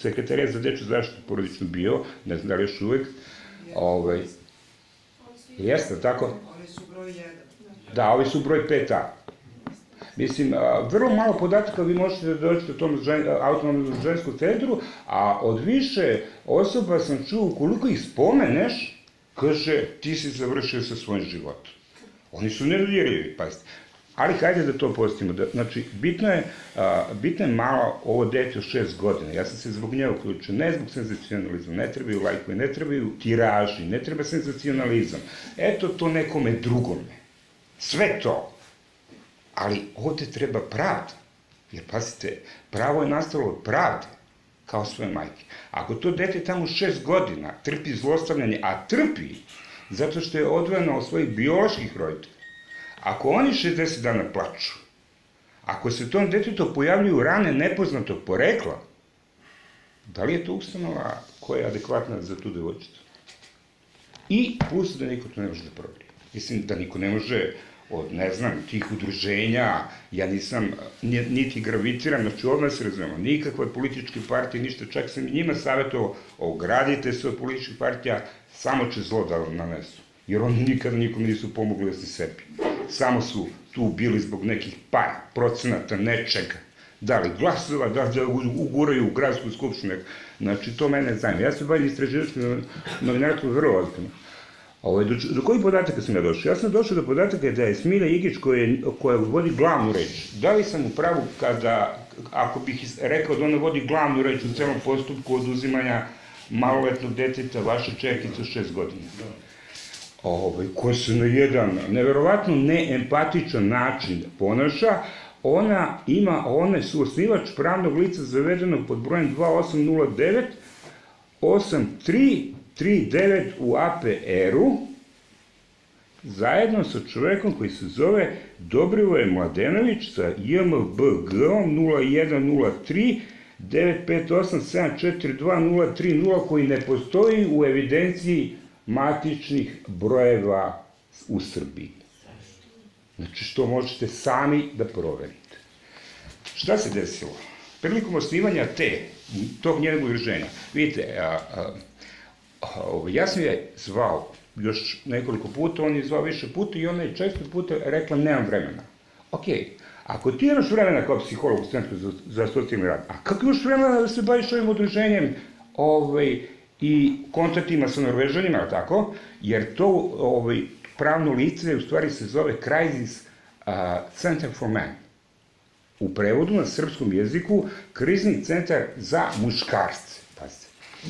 sekretarijat za dečju zaštitu porodično bio, ne znam da li još uvek, Jeste, tako? Ovi su broj jedan. Da, ovi su broj peta. Mislim, vrlo malo podataka vi možete da dođete u tom Autonomnom ženskom centru, a od više osoba sam čuo, ukoliko ih spomeneš, kaže, ti si završio sa svojim životom. Oni su nervirljivi, pazite. Ali hajde da to postimo. Znači, bitno je, bitno je malo ovo dete od šest godina. Ja sam se zbog nje uključio, ne zbog senzacionalizma, ne trebaju lajkovi, ne trebaju tiraži, ne treba senzacionalizam. Eto to nekome drugome. Sve to. Ali ovde treba pravda. Jer, pazite, pravo je nastalo od pravde, kao svoje majke. Ako to dete tamo šest godina trpi zlostavljanje, a trpi zato što je odvojeno od svojih bioloških roditelja, ako oni šezdeset dana plaču, ako se tom detetu pojavljuju rane nepoznatog porekla, da li je to ustanova koja je adekvatna za tu devojčicu? I plus da niko to ne može da proveri. Mislim da niko ne može od, ne znam, tih udruženja, ja nisam, niti gravitiram, znači odmah se razumemo, nikakve političke partije, ništa, čak sam i njima savjetovao, ogradite se od političkih partija, samo će zlo da nanesu. Jer oni nikada nikom nisu pomogli da se sepi. Samo su tu bili zbog nekih par procenata nečega. Da li glasova, da li uguraju u gradsku skupštinu. Znači, to mene zanima. Ja se bavim istraživačkim novinarstvom vrlo ozbiljno. Do kojih podataka sam ja došao? Ja sam došao do podataka da je Smilja Igić koja vodi glavnu reč. Da li sam u pravu kada, ako bih rekao da ona vodi glavnu reč u celom postupku oduzimanja maloletnog deteta, vaše čerkice od šest godina? Koja se na jedan neverovatno neempatičan način ponaša, ona ima, ona je suosnivač pravnog lica zavedenog pod brojem dva osam nula devet osam tri tri devet u A P R-u, zajedno sa čovekom koji se zove Dobrivoje Mladenović sa I M B G-om nula jedan nula tri devet pet osam sedam četiri dva nula tri nula koji ne postoji u evidenciji matičnih brojeva u Srbiji. Znači, što možete sami da proverite. Šta se desilo? Prilikom osnivanja te, tog njenog udruženja, vidite, ja sam je zvao još nekoliko puta, on je zvao više puta i ona je često puta rekla, nemam vremena. Okej, ako ti imaš vremena kao psiholog u Centru za socijalni rad, a kako imaš vremena da se baviš ovim udruženjem, ovaj, i kontaktima sa Norvežanima, jer to pravno lice u stvari se zove Crisis Center for Men. U prevodu na srpskom jeziku krizni centar za muškarce.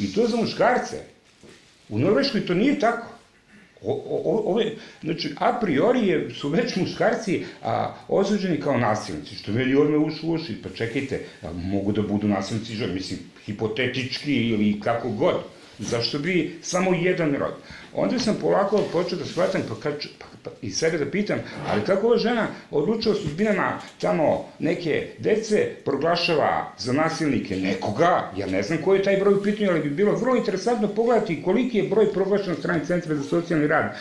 I to za muškarce. U Norveškoj to nije tako. Znači, a priori su već muškarci osuđeni kao nasilnici, što meni odme uši u uši, pa čekajte, mogu da budu nasilnici žene, mislim, hipotetički ili kako god. Zašto bi samo jedan rod? Onda sam polako počeo da shvatam i sebe da pitam, ali kako ova žena odlučila o sudbinama tamo neke dece, proglašava za nasilnike nekoga, ja ne znam koji je taj broj u pitanju, ali bi bilo vrlo interesantno pogledati koliki je broj proglašen od strane Centra za socijalni rad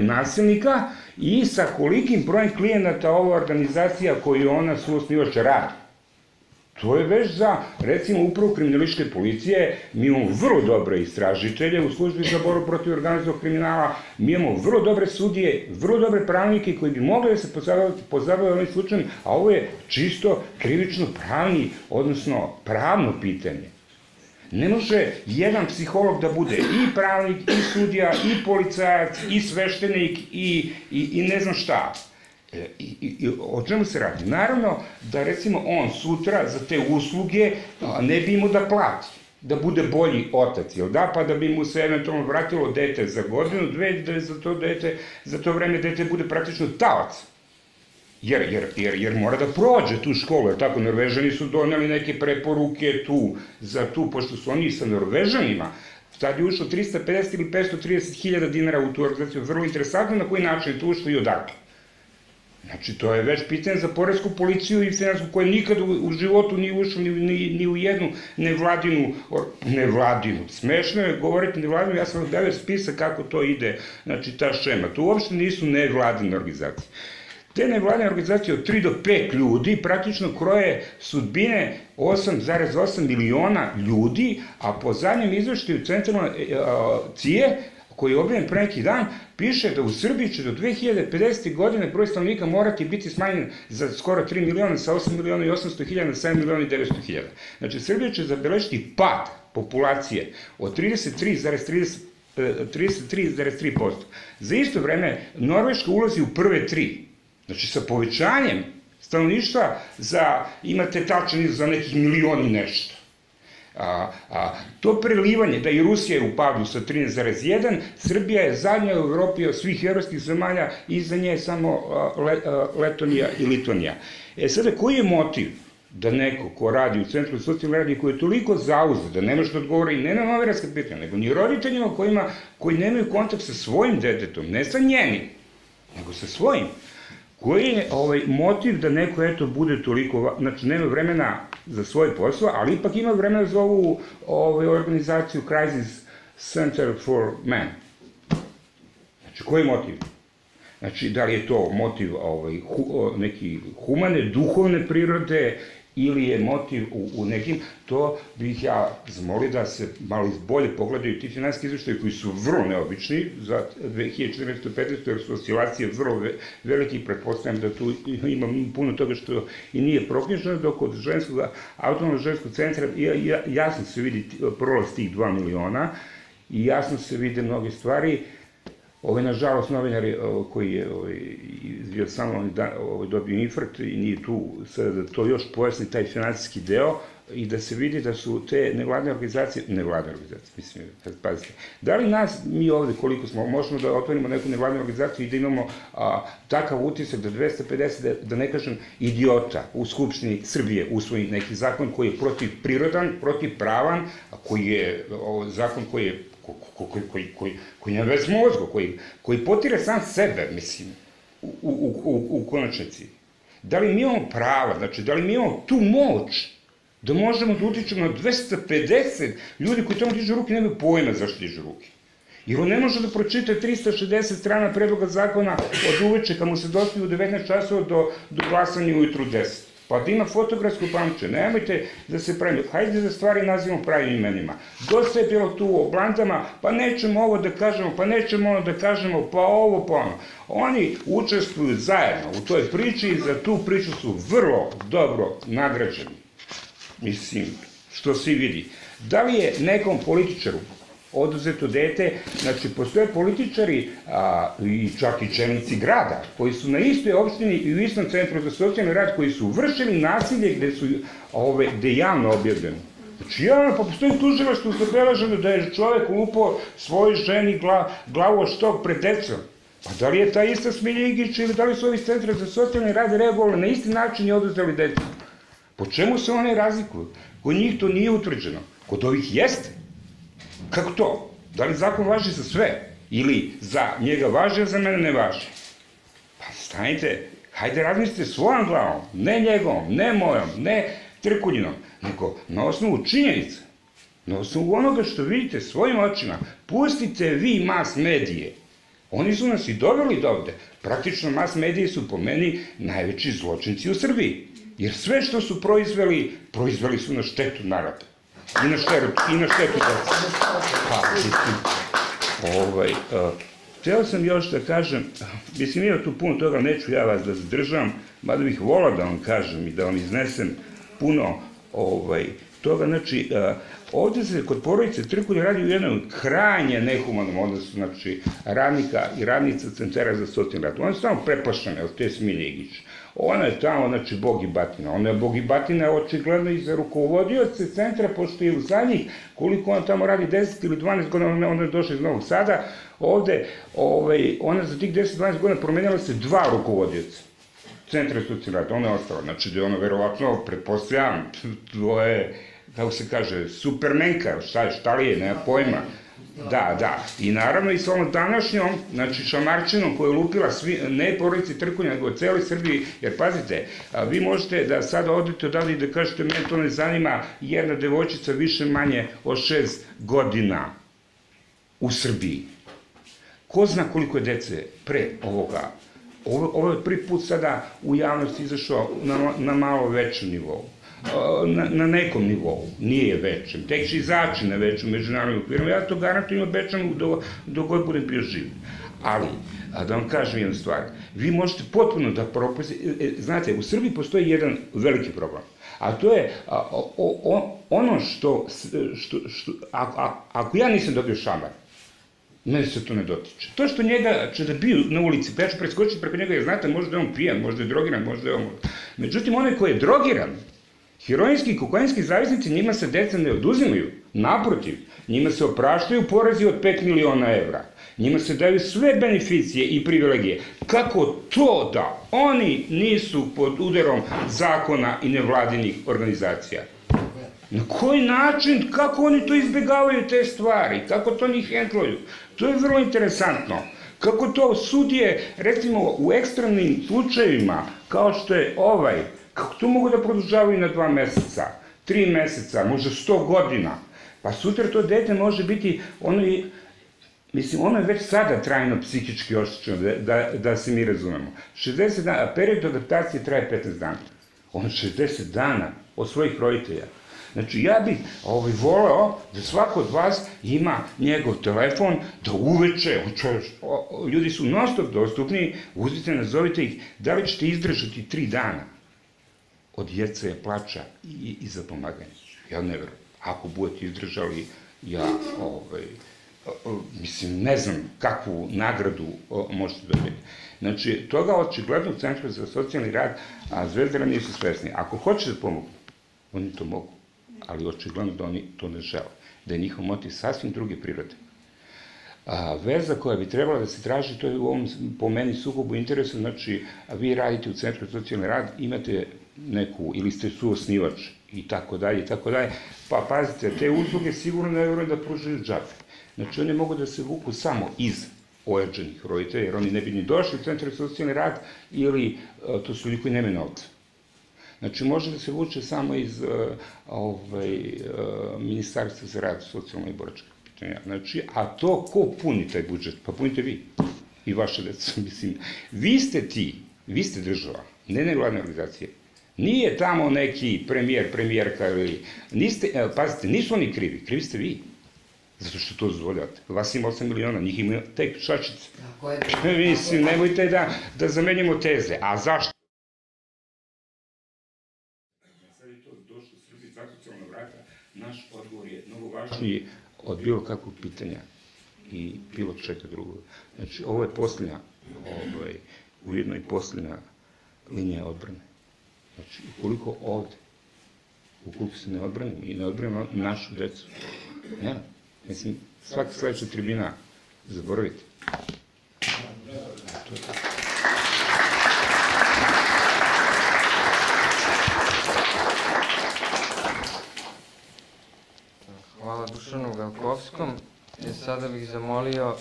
nasilnika i sa kolikim brojem klijenata ova organizacija koju ona suosnivač radi. To je već za, recimo, upravo kriminalističke policije, mi imamo vrlo dobre istražitelje u službi za borbu protiv organizovanog kriminala, mi imamo vrlo dobre sudije, vrlo dobre pravnike koji bi mogli da se pozabavaju ovim slučajem, a ovo je čisto krivično-pravni, odnosno pravno pitanje. Ne može jedan psiholog da bude i pravnik, i sudija, i policajac, i sveštenik, i ne znam šta. I o čemu se radi? Naravno da recimo on sutra za te usluge ne bi mu da plati, da bude bolji otac, jel da? Pa da bi mu se eventualno vratilo dete za godinu, dve, da za to vreme dete bude praktično talac. Jer mora da prođe tu školu, jer tako Norvežani su doneli neke preporuke tu, za tu, pošto su oni sa Norvežanima, tad je ušlo tristo pedeset ili petsto trideset hiljada dinara u tu organizaciju, vrlo interesantno na koji način je to ušlo i odakle. Znači, to je već pitanje za poresku policiju i finansku koja nikada u životu nije ušla ni u jednu nevladinu, nevladinu, smešno je govoriti nevladinu, ja sam odavio spisak kako to ide, znači ta šema, to uopšte nisu nevladine organizacije. Te nevladine organizacije od tri do pet ljudi praktično kroje sudbine osam zarez osam miliona ljudi, a po zadnjem izveštaju centralne C I E, koji je objavljen pre neki dan, piše da u Srbiji će do dve hiljade pedesete. godine broj stanovnika morati biti smanjen za skoro tri miliona, sa osam miliona i osamsto hiljada na sedam miliona i devetsto hiljada. Znači, Srbija će zabeležiti pad populacije od trideset tri zarez trideset pet trideset tri zarez tri posto. Za isto vreme Norveška ulazi u prve tri. Znači sa povećanjem stanovništva imate tačno za nekih milion i nešto. To prelivanje, da i Rusija je u padu sa trinaest zarez jedan, Srbija je zadnja u Evropi od svih evropskih zemalja, iza nje je samo Letonija i Litvanija. E sada, koji je motiv da neko ko radi u Centru za socijalni rad i koji je toliko zauzet da ne može da odgovore i ne na novinarska pitanja, nego ni roditeljima koji nemaju kontakt sa svojim detetom, ne sa njenim, nego sa svojim. Koji je motiv da neko, eto, bude toliko, znači nema vremena za svoj posao, ali ipak ima vremena za ovu organizaciju Crisis Center for Men. Znači, koji je motiv? Znači, da li je to motiv neke humane, duhovne prirode ili je motiv u nekim, to bih ja zamolio da se malo bolje pogledaju ti finansijski izveštaji koji su vrlo neobični za dve hiljade četrnaeste i petnaeste jer su oscilacije vrlo velike i pretpostavljam da tu ima puno toga što i nije proknjiženo, dok od Autonomnog ženskog centra jasno se vidi prolaz tih dva miliona i jasno se vide mnoge stvari. Ovo je, nažalost, novinar koji je izbio samo dobio infarkt i nije tu sada da to još pojasni taj finansijski deo i da se vidi da su te nevladne organizacije, nevladne organizacije, mislim, pazite, da li nas, mi ovde koliko smo, možemo da otvorimo neku nevladnu organizaciju i da imamo takav utisak da dvesta pedeset, da ne kažem, idiota u Skupštini Srbije usvoji neki zakon koji je protivprirodan, protivpravan, koji je zakon koji je koji nema vez mozgo, koji potire sam sebe, mislim, u konačnici. Da li mi imamo prava, znači, da li mi imamo tu moć da možemo da utičemo na dvesta pedeset ljudi koji tamo dižu ruke, nemaju pojma zašto dižu ruke. Jer on ne može da pročita trista šezdeset strana predloga zakona od uveče, kad mu se dospije u devetnaest časova do glasanja ujutru deset. Pa da ima fotografsku pamćenje, nemojte da se pravimo, hajde da stvari nazivamo pravim imenima. Dosta je bilo tu o bandama, pa nećemo ovo da kažemo, pa nećemo ono da kažemo, pa ovo, pa ono. Oni učestvuju zajedno u toj priči i za tu priču su vrlo dobro nagrađeni. Mislim, što se vidi. Da li je nekom političaru oduzeto dete, znači postoje političari i čak i čelnici grada koji su na istoj opštini i u istom centru za socijalni rad koji su vršili nasilje gde je javno objavljeno. Znači javno, pa postoji tužilaštvo što je zabeleženo da je čovek lupao svojoj ženi glavu o štop pred decom. Pa da li je ta ista Smilja Igić ili da li su ovi iz centra za socijalni rad reagovali na isti način i oduzeli dete? Po čemu se one razlikuju? Kod njih to nije utvrđeno. Kod ovih jeste. Kako to? Da li zakon važi za sve? Ili za njega važi, a za mene ne važi? Pa stanite, hajde razmislite svojom glavom, ne njegovom, ne mojom, ne Trkuljinom, nego na osnovu činjenica, na osnovu onoga što vidite svojim očima. Pustite vi mas medije. Oni su nas i doveli do ovde. Praktično mas medije su po meni najveći zločinci u Srbiji. Jer sve što su proizveli, proizveli su na štetu naroda. I na štetu dece. Hteo sam još da kažem, mislim ima tu puno toga, neću ja vas da zadržavam, mada bih volao da vam kažem i da vam iznesem puno toga. Znači, ovde se kod porodice Trkulja radi u jednom krajnje nehumanom odnosu, znači, radnika i radnica centara za socijalni rad. Ona je samo preplašena od te Smilje Igić. Ona je tamo, znači, bog i batina. Ona je bog i batina, očigledno, i za rukovodioce centra, pošto je u zadnjih, koliko ona tamo radi, deset ili dvanaest godina, ona je došla iz Novog Sada, ovde, ona za tih deset do dvanaest godina promenjala se dva rukovodioca centra za socijalni rad. Ona je ostala, znači, da je ona, verovatno, pretpostavljam, to je, kako se kaže, supermenka, šta li je, nema pojma. Da, da. I naravno i s ovom današnjom, znači šamarčinom koja je lupila ne porodici Trkulja, nego celoj Srbiji, jer pazite, vi možete da sada odete odavde i da kažete mene to ne zanima, jedna devojčica više manje od šest godina u Srbiji. Ko zna koliko je dece pre ovoga? Ovo je prvi put sada u javnosti izašao na malo većem nivou. Na nekom nivou, nije većem, tek će izaći na većem međunarodnim okvirima, ja to garantujem obećam dok god budem bio živ. Ali, da vam kažem jednu stvar, vi možete potpuno da propustite, znate, u Srbiji postoji jedan veliki problem, a to je ono što, ako ja nisam dobio šamar, meni se to ne dotiče. To što njega će da biju na ulici, pa ja ću preskočiti preko njega, jer znate, možda je on pijan, možda je drogiran, možda je on... Međutim, onaj koji je drogiran, heroinski i kokainski zavisnici, njima se deca ne oduzimaju, naprotiv, njima se opraštaju porezi od pet miliona evra. Njima se daju sve beneficije i privilegije. Kako to da oni nisu pod udarom zakona i nevladinih organizacija? Na koji način, kako oni to izbjegavaju te stvari, kako to njih hendluju? To je vrlo interesantno. Kako to sudije, recimo u ekstremnim slučajevima, kao što je ovaj, kako to mogu da produžavaju na dva meseca, tri meseca, možda sto godina? Pa sutra to dete može biti ono i... Mislim, ono je već sada trajno psihički oštećeno, da se mi razumemo. Period adaptacije traje petnaest dana. Ono šezdeset dana od svojih roditelja. Znači, ja bih voleo da svako od vas ima njegov telefon, da uveče, ljudi su non stop dostupni, uzmite, nazovite ih, da li ćete izdržati tri dana od jece, plača i zapomaganja. Ja ne verujem. Ako budete izdržali, ja... Mislim, ne znam kakvu nagradu možete dobiti. Znači, toga očigledno u Centru za socijalni rad, a Zvezdara nisu svesni. Ako hoće da pomogu, oni to mogu, ali očigledno da oni to ne žele. Da je njihov motiv sasvim druge prirode. Veza koja bi trebala da se traži, to je u ovom, po meni, sukobu interesa. Znači, vi radite u Centru za socijalni rad, imate neku, ili ste suosnivač, i tako dalje, i tako dalje. Pa, pazite, te usluge sigurno ne vjerujem da pružaju džabe. Znači, oni mogu da se vuku samo iz ojađenih roditelja, jer oni ne bi ni došli u Centar za socijalni rad, ili to su ljudi koji nemaju novca. Znači, može da se vuče samo iz Ministarstva za rad, socijalno i boračka pitanja. Znači, a to ko puni taj budžet? Pa punite vi i vaše deca, mislim. Vi ste ti, vi ste država, ne nevladne organizacije. Nije tamo neki premijer, premijerka ili... Pazite, nisu oni krivi, krivi ste vi. Zato što to dozvoljavate. Vas ima osam miliona, njih ima tek šačice. Mislim, nemojte da zamenjamo teze. A zašto? Sad je to došlo Srbiji za socijalna vrata. Naš odgovor je mnogo važniji od bilo kakvog pitanja i bilo čega drugog. Znači, ovo je posljednja, ujedno i posljednja linija odbrane. Znači, ukoliko ovde, ukoliko se ne odbranimo i ne odbranimo našu decu, nema. Mislim, svaka sljedeća tribina, zaboravite. Hvala Dušanu Velkovskom. Sada bih zamolio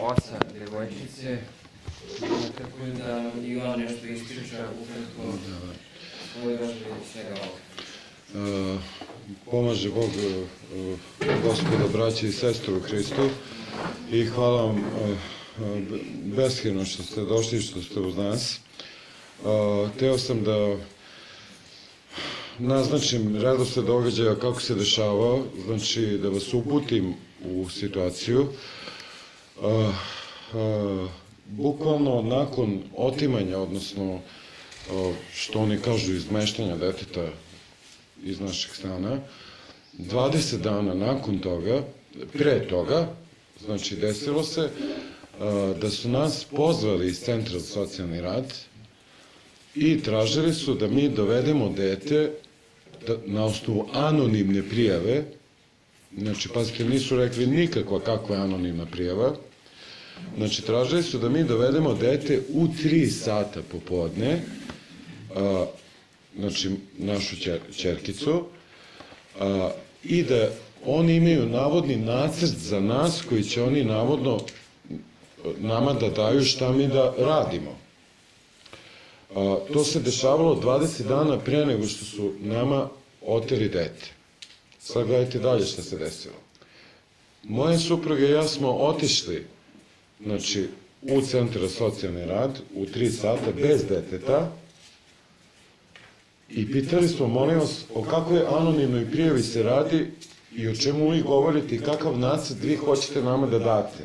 oca devojčice, tako da nam i on nešto ispriča ukratko svoje razvoje svega ovoga. Pomaže Bog, Gospoda, braće i sestre u Hristu, i hvala vam beskrajno što ste došli i što ste uz nas. Hteo sam da naznačim redosled događaja kako se dešavao, znači da vas uputim u situaciju. Bukvalno nakon otimanja, odnosno što oni kažu izmeštanja deteta iz našeg stana, dvadeset dana nakon toga, pre toga, znači desilo se da su nas pozvali iz Centra za socijalni rad i tražili su da mi dovedemo dete na osnovu anonimne prijave, znači pazite, nisu rekli nikakva kakva je anonimna prijava, znači tražili su da mi dovedemo dete u tri sata popodne, znači našu ćerkicu, i da oni imaju navodni nacrt za nas koji će oni navodno nama da daju šta mi da radimo. To se dešavalo dvadeset dana pre nego što su nama oteli dete. Sad gledajte dalje šta se desilo. Moje supruge i ja smo otišli u Centar za socijalni rad u tri sata bez deteta, i pitali smo, molim vas, o kakvoj anonimnoj prijavi se radi i o čemu vi govorite i kakav nacrt vi hoćete nama da date.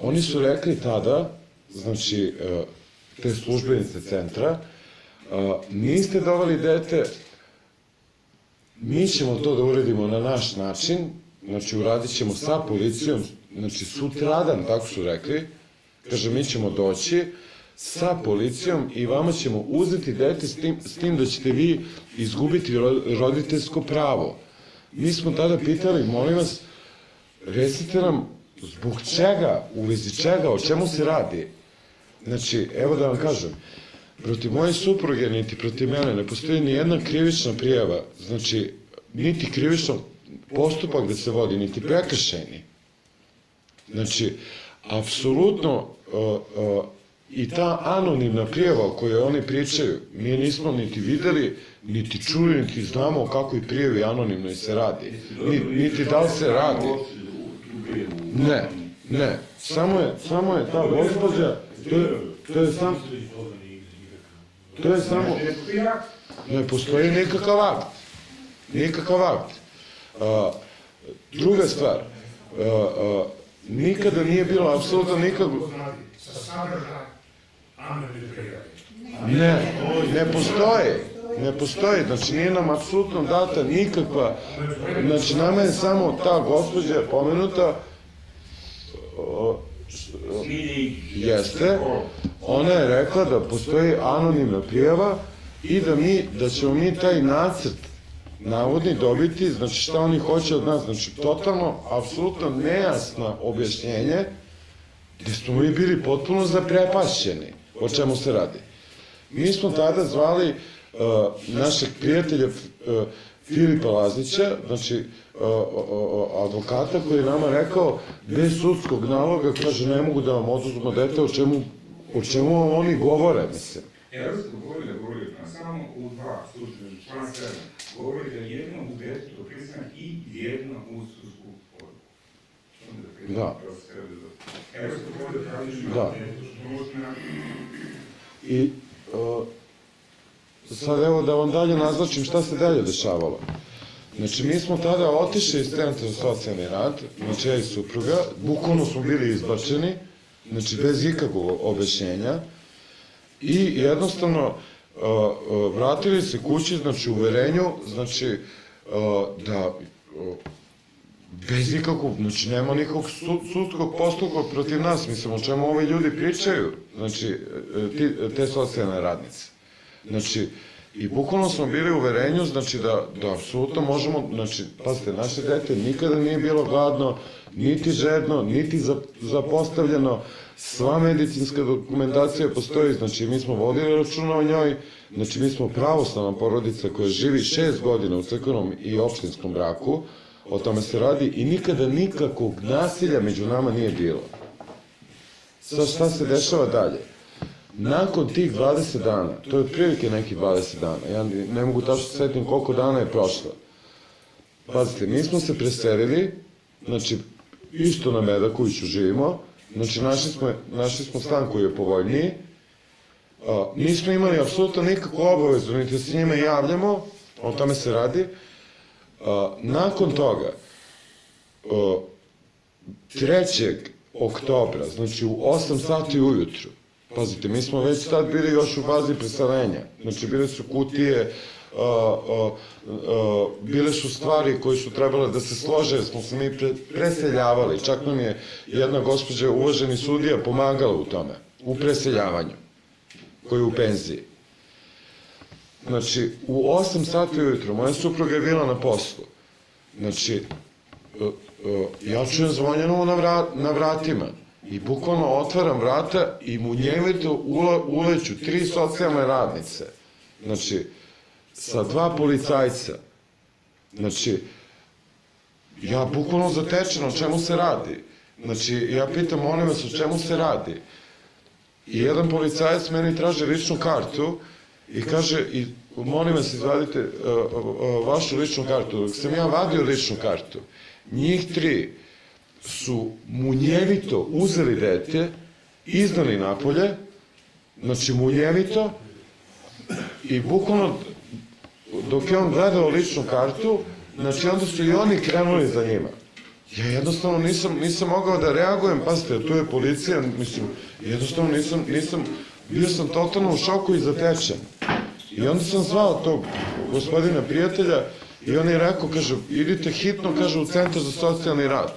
Oni su rekli tada, znači te službenice centra, niste doveli dete, mi ćemo to da uredimo na naš način, Znači, uradit ćemo sa policijom, znači sutradan, tako su rekli, kaže, mi ćemo doći sa policijom i vama ćemo uzeti dete s tim, s tim da ćete vi izgubiti roditeljsko pravo. Mi smo tada pitali, molim vas, recite nam zbog čega, u vezi čega, o čemu se radi. Znači, evo da vam kažem, protiv moje supruge, niti protiv mene, ne postoji ni jedna krivična prijava, znači, niti krivična postupak da se vodi, niti prekršajni. Znači, apsolutno, uh, uh, i ta anonimna prijava o kojoj oni pričaju, mi nismo niti videli, niti čuli, niti znamo o kakvoj prijavi anonimnoj se radi. Niti da li se radi. Ne, ne. Samo je, samo je ta gospođa, to je, to je samo... To je samo... Ne postoji nikakav akt. Nikakav akt. A, druga stvar, a, a, nikada nije bilo apsolutno nikakvo... Ne, ne postoji, ne postoji, znači nije nam apsolutno data nikakva, znači nama je samo ta gospođa pomenuta, jeste, ona je rekla da postoji anonimna prijava i da mi, da ćemo mi taj nacrt navodni dobiti, znači šta oni hoće od nas, znači totalno, apsolutno nejasno objašnjenje, gdje smo mi bili potpuno zaprepašćeni, o čemu se radi. Mi smo tada zvali uh, našeg prijatelja uh, Filipa Laznića, znači uh, uh, advokata koji je nama rekao, bez sudskog naloga, kaže, ne mogu da vam oduzmu dete, o čemu, o čemu vam oni govore, mislim. Evropsko govori da govori samo u dva slučaja, član sedam, govori da jedno u detetu pristanak i jedno u sudsku odluku. Da. Da. I uh, sad evo da vam dalje naznačim šta se dalje dešavalo. Znači mi smo tada otišli iz Centra za socijalni rad, znači ja i supruga, bukvalno smo bili izbačeni, znači bez ikakvog objašnjenja i jednostavno uh, uh, vratili se kući, znači u uverenju, znači uh, da... Uh, Bez nikakvog, znači nema nikakvog sudskog postupka protiv nas, mislim, o čemu ovi ljudi pričaju, znači, te socijalne radnice. Znači, i bukvalno smo bili u uverenju, znači, da, da apsolutno možemo, znači, pazite, naše dete nikada nije bilo gladno, niti žedno, niti zapostavljeno, sva medicinska dokumentacija postoji, znači, mi smo vodili računa o njoj, znači, mi smo pravoslavna porodica koja živi šest godina u crkvenom i opštinskom braku, o tome se radi i nikada nikakvog nasilja među nama nije bilo. Sad šta se dešava dalje? Nakon tih dvadeset dana, to je otprilike nekih dvadeset dana, ja ne mogu tačno setim koliko dana je prošlo. Pazite, mi smo se preselili, znači isto na Medakoviću živimo, znači našli smo, našli smo stan koji je povoljniji, a, nismo imali apsolutno nikakvu obavezu, niti se njima javljamo, o tome se radi. Uh, nakon toga, uh, trećeg oktobra, znači u osam sati ujutru, pazite, mi smo već tad bili još u fazi preseljenja, znači bile su kutije, uh, uh, uh, bile su stvari koje su trebale da se slože, smo se mi pre preseljavali, čak nam je jedna gospođa, uvaženi sudija, pomagala u tome, u preseljavanju, koji je u penziji. Znači, u osam sati ujutro, moja supruga je bila na poslu. Znači, uh, uh, ja čujem zvonjeno na, vrat, na vratima i bukvalno otvaram vrata i mu njevito uleću tri socijalne radnice. Znači, sa dva policajca. Znači, ja bukvalno zatečen, o čemu se radi? Znači, ja pitam, oni vas, o čemu se radi? I jedan policajac meni traži ličnu kartu, i kaže, i, molim vas, izvadite uh, uh, vašu ličnu kartu. Dok sam ja vadio ličnu kartu, njih tri su munjevito uzeli dete, iznali napolje, znači munjevito, i bukvalno dok je on gledao ličnu kartu, znači onda su i oni krenuli za njima. Ja jednostavno nisam, nisam mogao da reagujem, pazite, tu je policija, mislim, jednostavno nisam, nisam, bio sam totalno u šoku i zatečen. I onda sam zvao tog gospodina prijatelja I on je rekao, kaže, idite hitno, kaže, u centar za socijalni rad.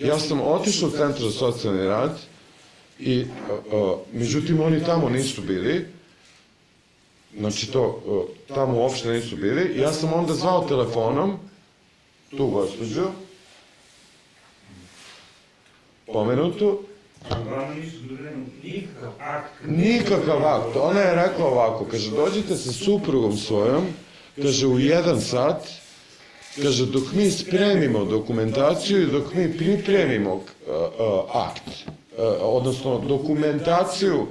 Ja sam otišao u centar za socijalni rad i, međutim, oni tamo nisu bili, znači to, tamo uopšte nisu bili, ja sam onda zvao telefonom, tu gospođu, pomenutu, nikakav akt. Ona je rekla ovako, kaže, dođite sa suprugom svojom, kaže, u jedan sat, kaže, dok mi spremimo dokumentaciju i dok mi pripremimo akt, odnosno dokumentaciju,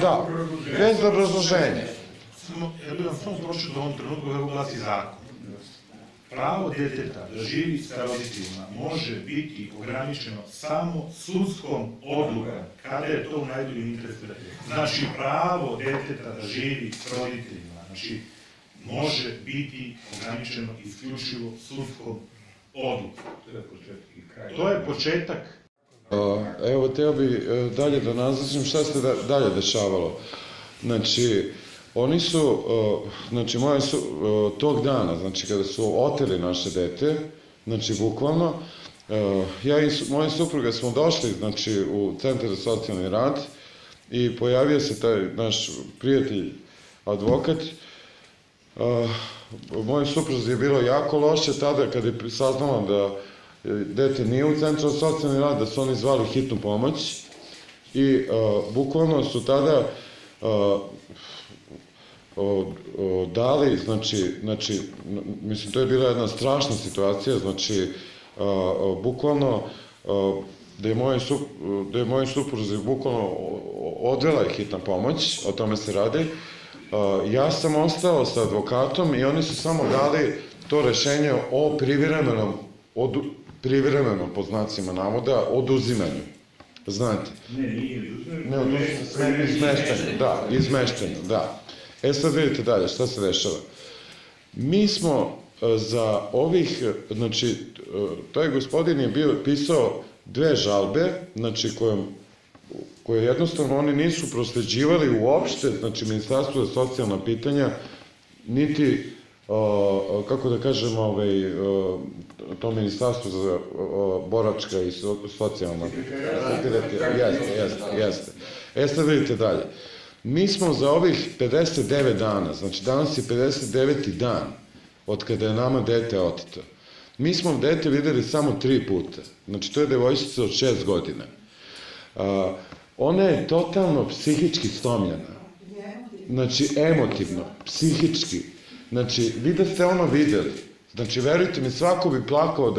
da, bez obrazloženja. Ja bih vam samo pročitao u ovom trenutku, evo glasi zakon. Pravo djeteta da živi s roditeljima može biti ograničeno samo sudskom odlukom, kada je to u najboljem interesu deteta. Znači, pravo djeteta da živi s roditeljima, znači, može biti ograničeno isključivo sudskom odlukom. To je početak. Evo, teo bih dalje da naznačim šta se dalje dešavalo. Znači, oni su, znači, moje su tog dana, znači, kada su oteli naše dete, znači, bukvalno, ja i moja supruga smo došli, znači, u Centar za socijalni rad i pojavio se taj naš prijatelj, advokat. Moje supruzi je bilo jako loše tada kada je saznala da dete nije u Centru za socijalni rad, da su oni zvali hitnu pomoć i bukvalno su tada dali, znači, mislim, to je bila jedna strašna situacija, znači, bukvalno, da je moji supruzi bukvalno odvela je hitna pomoć, o tome se radi. Ja sam ostao sa advokatom i oni su samo dali to rešenje o privremenom, privremenom, pod znacima navoda, oduzimanju. Znate? Ne, nije oduzimanju. Ne, izmeštenju, da, izmeštenju, da. E sad vidite dalje, šta se dešava. Mi smo za ovih, znači, taj gospodin je bio pisao dve žalbe, znači, koje jednostavno oni nisu prosleđivali uopšte, znači, Ministarstvo za socijalna pitanja, niti, kako da kažem, to Ministarstvo za boračka i socijalna pitanja. Jeste, jeste, jeste. E sad vidite dalje. Mi smo za ovih pedeset devet dana, znači danas je pedeset deveti dan od kada je nama dete oteto. Mi smo dete videli samo tri puta, znači to je devojčica od šest godina. Ona je totalno psihički slomljena, znači emotivno, psihički. Znači, vi da ste ono videli, znači verujte mi, svako bi plakao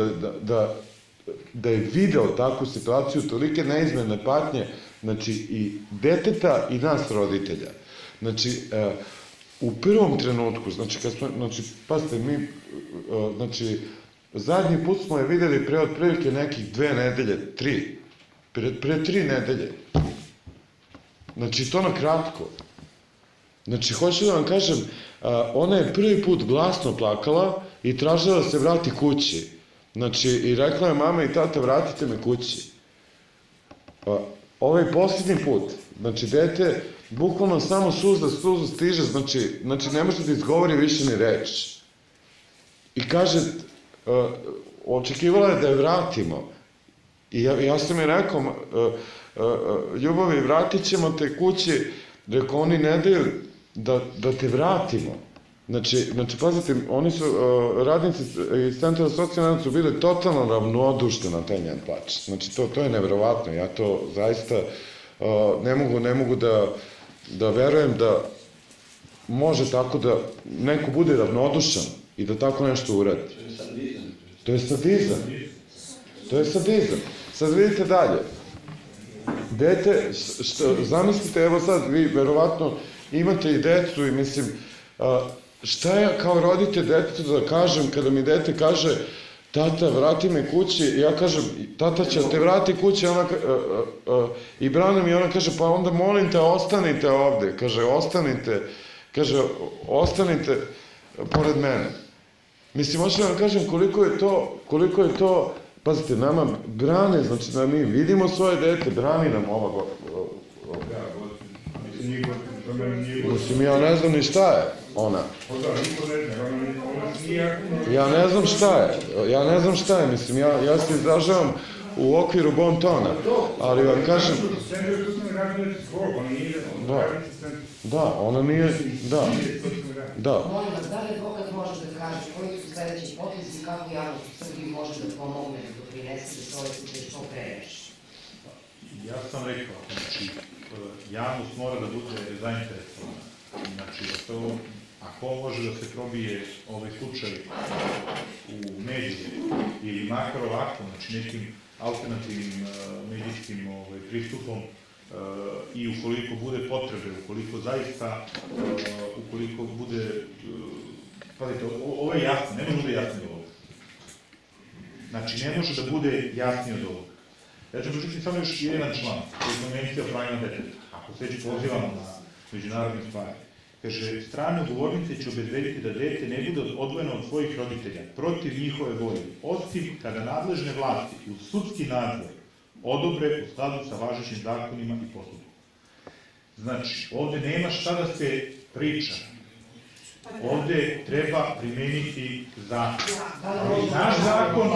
da je video takvu situaciju, tolike neizmjerne patnje, znači i deteta i nas roditelja. Znači, u prvom trenutku, znači, pazite, mi, znači, zadnji put smo je videli pre otprilike nekih dve nedelje, tri, pre tri nedelje. Znači, to na kratko. Znači, hoću da vam kažem, ona je prvi put glasno plakala i tražila da se vrati kući. Znači, i rekla je, mama i tata, vratite me kući. Ovaj posljednji put, znači, dete, bukvalno samo suza, suza stiže, znači, ne možete izgovori više ni reč. I kaže, očekivala je da je vratimo. I ja sam mi rekao, ljubavi, vratit ćemo te kući, rekao, oni ne daju da te vratimo. Znači, pazite, oni su, radnici iz Centra za socijalni rad su bili totalno ravnodušni na taj njen plač. Znači, to je nevjerovatno, ja to zaista ne mogu da verujem da može tako da neko bude ravnodušan i da tako nešto uradi. To je sadizam. To je sadizam. Sad vidite dalje. Dete, zamislite, evo sad, vi verovatno imate i decu i mislim, šta ja kao roditelj detetu da kažem kada mi dete kaže tata vrati me kući, ja kažem tata će te vrati kući i branim i ona kaže pa onda molim te ostanite ovde, kaže ostanite, kaže ostanite pored mene. Mislim, hoću da vam kažem koliko je to, koliko je to, pazite, nama brane, znači da mi vidimo svoje dete, brani nam ova godina. Mislim, ja ne znam ni šta je. ona. Ja ne znam šta je, ja ne znam šta je, mislim, ja se izražavam u okviru bontona, ali vam kažem... Da, da, ona nije, da, da. Molim vas, da li advokat možeš da kažeš koji su sledeći potezi i kako javnost u Srbiji može da pomogne da doprinese da svoje slučaje što prereši? Ja sam rekao, znači, javnost mora da bude zainteresovana. Znači, ako može da se probije ovaj slučaj u mediju ili makar ovako, znači nekim alternativnim medijskim pristupom i ukoliko bude potrebe, ukoliko zaista, ukoliko bude, pazite, ovo je jasno, ne može da bude jasnije od ovoga. Znači, ne može da bude jasnije od ovoga. Ja ću pročitati samo još jedan član koji je Konvencija o pravima deteta, ako se već pozivamo na međunarodne stvari. Kaže, strane ugovornice će obezbediti da dete ne bude odvojeno od svojih roditelja protiv njihove volje, osim kada nadležne vlasti uz sudski nadzor odobre u skladu sa važećim zakonima i postupkom. Znači, ovde nema šta da se priča. Ovde treba primeniti zakon. Naš zakon...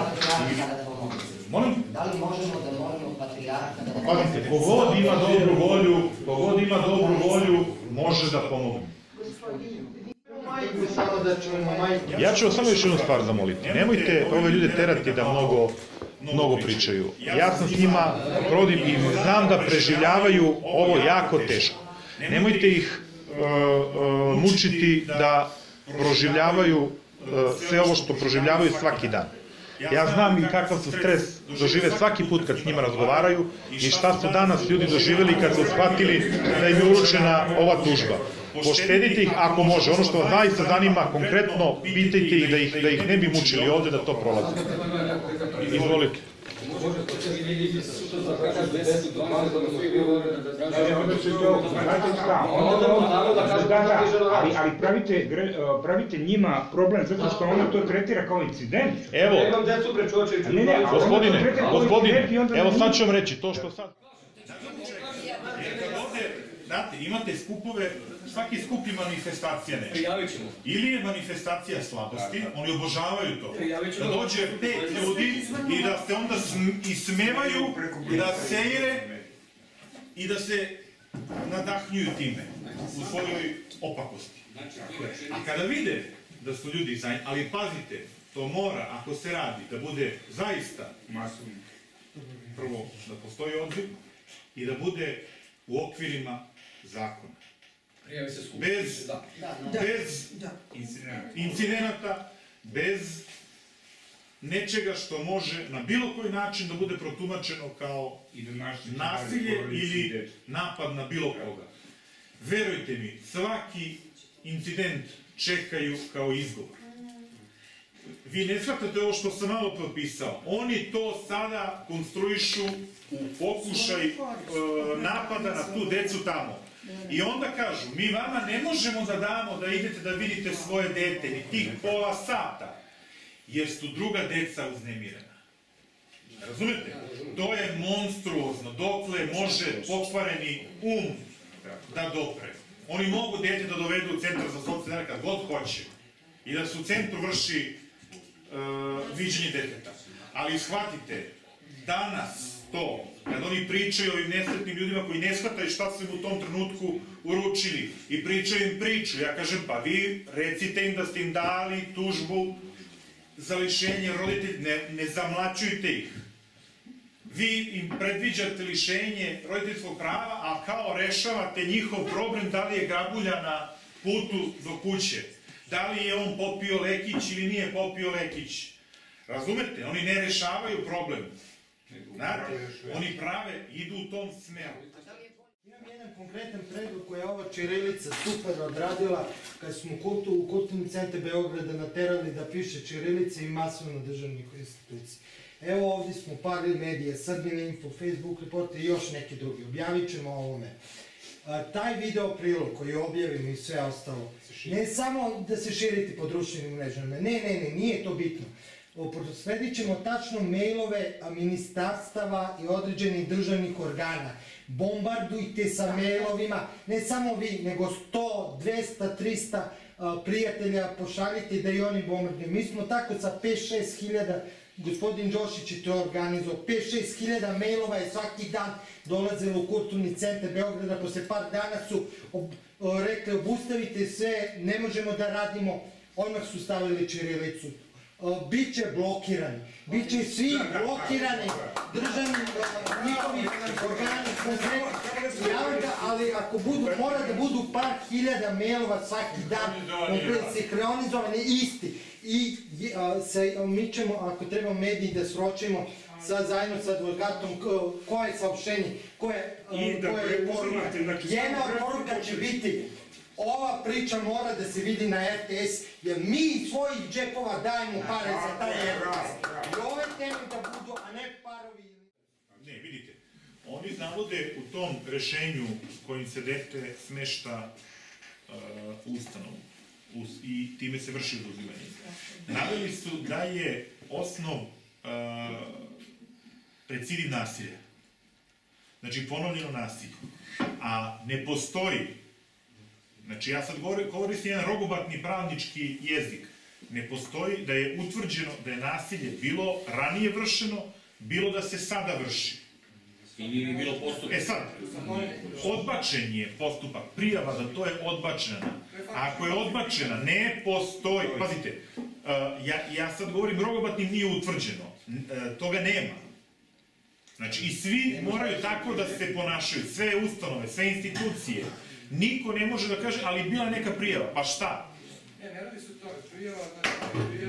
Da li možemo da molimo patrijarha da... Pazite, kogod ima dobru volju, kogod ima dobru volju, može da pomogne. Ja ću vas samo još jednu stvar zamoliti. Nemojte ove ljude terati da mnogo... mnogo pričaju. Ja sam s njima prodim i znam da preživljavaju ovo jako teško. Nemojte ih mučiti da proživljavaju sve ovo što proživljavaju svaki dan. Ja znam i kakav su stres dožive svaki put kad s njima razgovaraju i šta su danas ljudi doživjeli kad su shvatili da im je uručena ova tužba. Poštedite ih ako može. Ono što vas zaista zanima konkretno, pitajte ih da ih ne bi mučili ovde da to prolazi. Izvolite. Ali pravite njima problem zato što ona to tretira kao incident. Evo, gospodine, gospodine, evo sad ću vam reći to što sad... Znate, imate skupove, svaki skup ima manifestacija nešto. Prijavit ćemo. Ili je manifestacija slabosti, oni obožavaju to. Da dođe pet ljudi i da se onda ismevaju, da seire i da se nadahnjuju time u svojoj opakosti. A kada vide da su ljudi zainteresovani, ali pazite, to mora, ako se radi, da bude zaista masovno. Prvo, da postoji odziv i da bude... u okvirima zakona. Bez incidenata, bez nečega što može na bilo koji način da bude protumačeno kao nasilje ili napad na bilo koga. Verujte mi, svaki incident čekaju kao izgovor. Vi ne shvatate ovo što sam malo potpisao. Oni to sada konstruišu u pokušaj napada na tu decu tamo. I onda kažu, mi vama ne možemo da damo da idete da vidite svoje dete ni tih pola sata, jer su druga deca uznemirena. Razumete? To je monstruozno. Dokle može pokvareni um da dopre. Oni mogu dete da dovedu u centar za socijalni rad kad god hoće i da se u centru vrši viđenje deteta. Ali shvatite, danas to, kad oni pričaju ovim nesretnim ljudima koji ne shvataju šta su im u tom trenutku uručili i pričaju im priču, ja kažem, pa vi recite im da ste im dali tužbu za lišenje roditelja, ne zamlačujte ih. Vi im predviđate lišenje roditeljskog prava, a kao rešavate njihov problem da li je grabulja na putu do kuće, da li je on popio lekić ili nije popio lekić. Razumete? Oni ne rešavaju problem. Znate, oni prave, idu u tom smeru. Imam jedan konkretan predlog koji je ova čirilica super odradila kad smo u Kulturni centar Beograda naterali da piše čirilice i masovno državnih institucija. Evo ovdje smo parli medije, ese er bi in.info, Facebook reporter i još neki drugi. Objavit ćemo ovome. Taj video prilog koji objavimo i sve ostalo, ne samo da se širiti po društvenim mrežama, ne, ne, ne, nije to bitno. Prosledit ćemo tačno mailove ministarstava i određenih državnih organa. Bombardujte sa mailovima, ne samo vi, nego sto, dvesta, trista prijatelja pošaljiti da i oni bombarduju. Mi smo tako sa pet šest hiljada, gospodin Đošić je to organizao, pet šest hiljada mailova je svaki dan dolazilo u kulturni centar Beograda, posle par dana su rekli obustavite sve, ne možemo da radimo, odmah su stavili ćirilicu. Biće blokirani, biće svi blokirani državni njihovi organi, ali ako budu, mora da budu par hiljada mailova svaki dan, sinhronizovani isti. I mi ćemo, ako treba mediji da sročimo zajedno sa advokatom koje je saopštenje, koje je poruka. Jedna od poruka će biti: ova priča mora da se vidi na R T S, jer mi iz svojih džepova dajemo pare za taj R T S. I ove teme da budu, a ne parovi. Ne, vidite, oni navode u tom rešenju kojim se dete smešta u ustanovu i time se vrši oduzimanje. Naveli su da je osnov recidiv nasilja. Znači, ponovljeno nasilje. A ne postoji. Znači, ja sad koristim jedan rogobatni pravnički jezik. Ne postoji da je utvrđeno da je nasilje bilo ranije vršeno, bilo da se sada vrši. Ili bilo postupak. E sad, odbačen je postupak, prijava za to je odbačena. Ako je odbačena, ne postoji. Pazite, ja sad govorim rogobatnim nije utvrđeno. Toga nema. Znači, i svi moraju tako da se ponašaju. Sve ustanove, sve institucije. Niko ne može da kaže, ali bila neka prijava, pa šta? Ne, ne radi se to, prijava...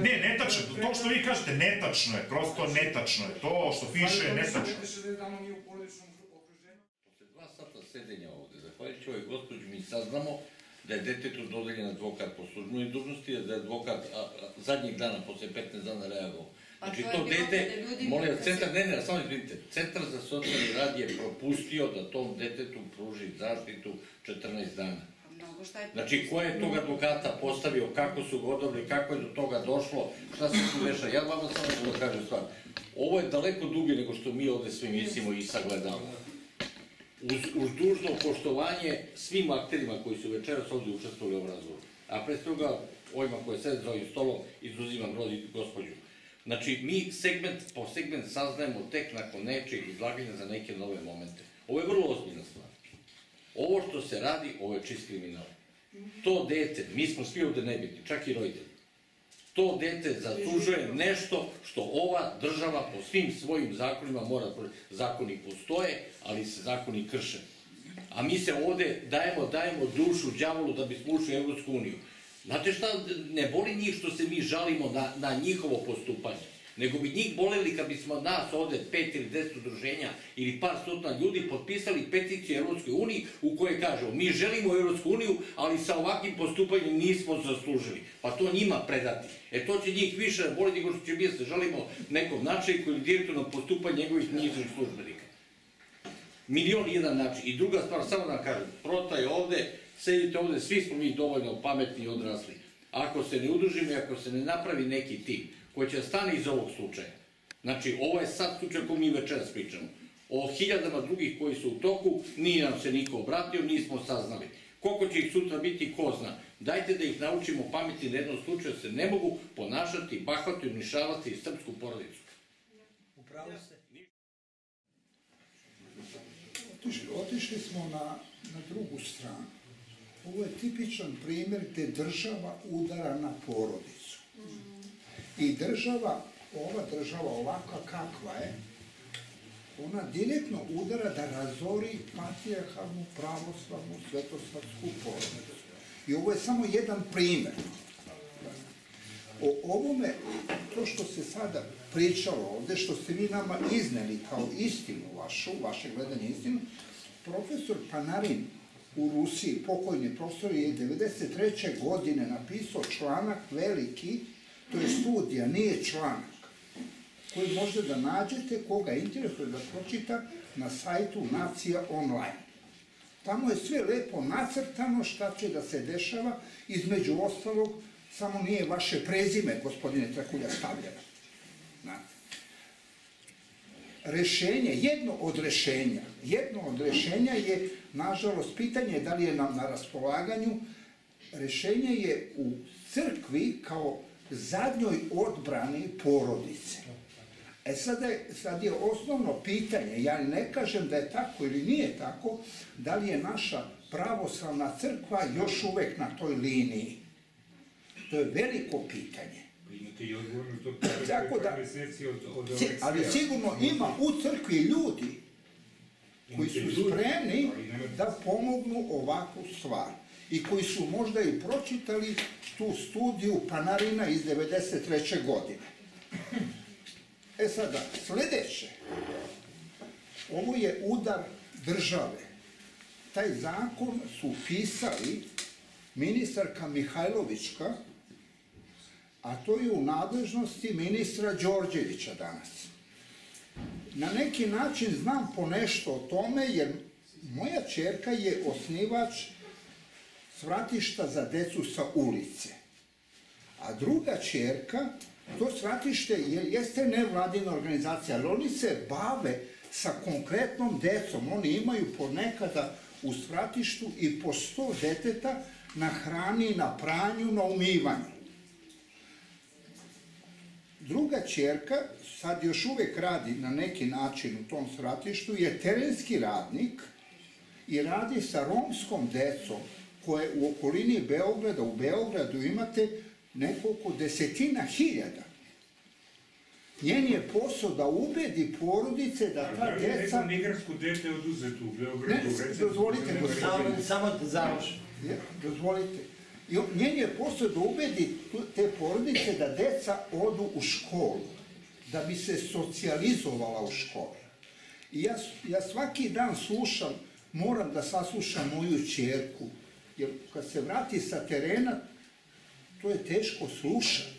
Ne, netačno, to što vi kažete, netačno je, prosto netačno je, to što piše je netačno. Posle dva sata sedenja ovde, zahvaljujući ovoj gospođi, mi saznamo da je detetu dodeljen advokat po službenoj dužnosti, da je advokat zadnjeg dana, posle petnaest dana reagovao. Znači, to dete, molim, centar, ne, ne, samo izvinite, Centar za socijalni rad je propustio da tom detetu pruži zaštitu četrnaest dana. Znači, ko je tog advokata postavio, kako su ga odabrali, kako je do toga došlo, šta se tu veša, ja vama samo da kažem stvar. Ovo je daleko dublje nego što mi ovde svi mislimo i sagledamo. Uz dužno poštovanje svim akterima koji su večeras ovde učestvovali u ovom razgovoru. A pre toga, ovima koje sede za ovim stolom, izuzimam gospođu. Znači, mi segment po segment saznajemo tek nakon nečeg izlaganja za neke nove momente. Ovo je vrlo ozbiljna stvar. Ovo što se radi, ovo je čist kriminal. To dete, mi smo svi ovde nebitni, čak i roditelji, to dete zaslužuje nešto što ova država po svim svojim zakonima mora. Zakoni postoje, ali se zakoni krše. A mi se ovde dajemo, dajemo dušu đavolu da bismo ušli u Evropsku uniju. Znate šta, ne boli njih što se mi žalimo na, na njihovo postupanje, nego bi njih boleli kad bismo nas ovde pet ili deset udruženja ili par stotina ljudi potpisali peticiju Evropskoj uniji u kojoj kažemo mi želimo Evropsku uniju, ali sa ovakvim postupanjem nismo zaslužili, pa to njima predati. E to će njih više boliti nego što će mi se žalimo nekom načelniku ili direktornom postupanju njegovih njihovih službenika. Milion i jedan način. I druga stvar, samo da vam kažem, Prota je ovde, sedite ovde, svi smo mi dovoljno pametni i odrasli. Ako se ne udružimo i ako se ne napravi neki tim koji će stane iz ovog slučaja, znači ovo je sad slučaj koji mi večeras pričamo, o hiljadama drugih koji su u toku, nije nam se niko obratio, nismo saznali. Koliko će ih sutra biti, ko zna. Dajte da ih naučimo pametni na jednom slučaju, se ne mogu ponašati, bahvati, uništavati i srpsku porodicu. Upravo se. Otišli smo na drugu stranu. Ovo je tipičan primjer gde država udara na porodicu. I država, ova država ovakva kakva je, ona direktno udara da razori patrijarhalnu, pravoslavnu, svetoslavsku porodicu. I ovo je samo jedan primjer. O ovome, to što se sada pričalo ovde, što ste vi nama izneli kao istinu vašu, vaše gledanje istinu, profesor Panarin u Rusiji, pokojni profesor, je devedeset treće godine napisao članak veliki, to je studija, nije članak, koji možete da nađete, koga interesuje da pročita, na sajtu Nacija online. Tamo je sve lepo nacrtano šta će da se dešava, između ostalog, samo nije vaše prezime, gospodine Trkulja, stavljeno. Rešenje, jedno od rešenja, jedno od rešenja je, nažalost, pitanje je da li je nam na raspolaganju Rešenje je u crkvi kao zadnjoj odbrani porodice. E sad je, sad je osnovno pitanje, ja ne kažem da je tako ili nije tako, da li je naša pravoslavna crkva još uvek na toj liniji. To je veliko pitanje. Tako da, ali sigurno ima u crkvi ljudi koji su spremni da pomognu ovakvu stvar i koji su možda i pročitali tu studiju Panarina iz devedeset treće godine. E sada, sljedeće, ovo je udar države. Taj zakon su pisali ministarka Mihajlovićka, a to je u nadležnosti ministra Đorđevića danas. Na neki način znam ponešto o tome, jer moja ćerka je osnivač svratišta za decu sa ulice. A druga ćerka, to svratište jeste nevladina organizacija, ali oni se bave sa konkretnom decom. Oni imaju ponekada u svratištu i po sto deteta na hrani, na pranju, na umivanju. Druga ćerka, sad još uvek radi na neki način u tom svratištu, je terenski radnik i radi sa romskom decom, koje u okolini Beograda, u Beogradu imate nekoliko desetina hiljada. Njen je posao da ubedi porodice da ta djeca... Da li je neko nigarsko dete oduzeto u Beogradu? Ne, dozvolite, samo da završim. Dozvolite. Njen je posao da ubedi te porodice da djeca odu u školu, da bi se socijalizovala u školi. I ja svaki dan slušam, moram da saslušam moju ćerku, jer kad se vrati sa terena, to je teško slušati.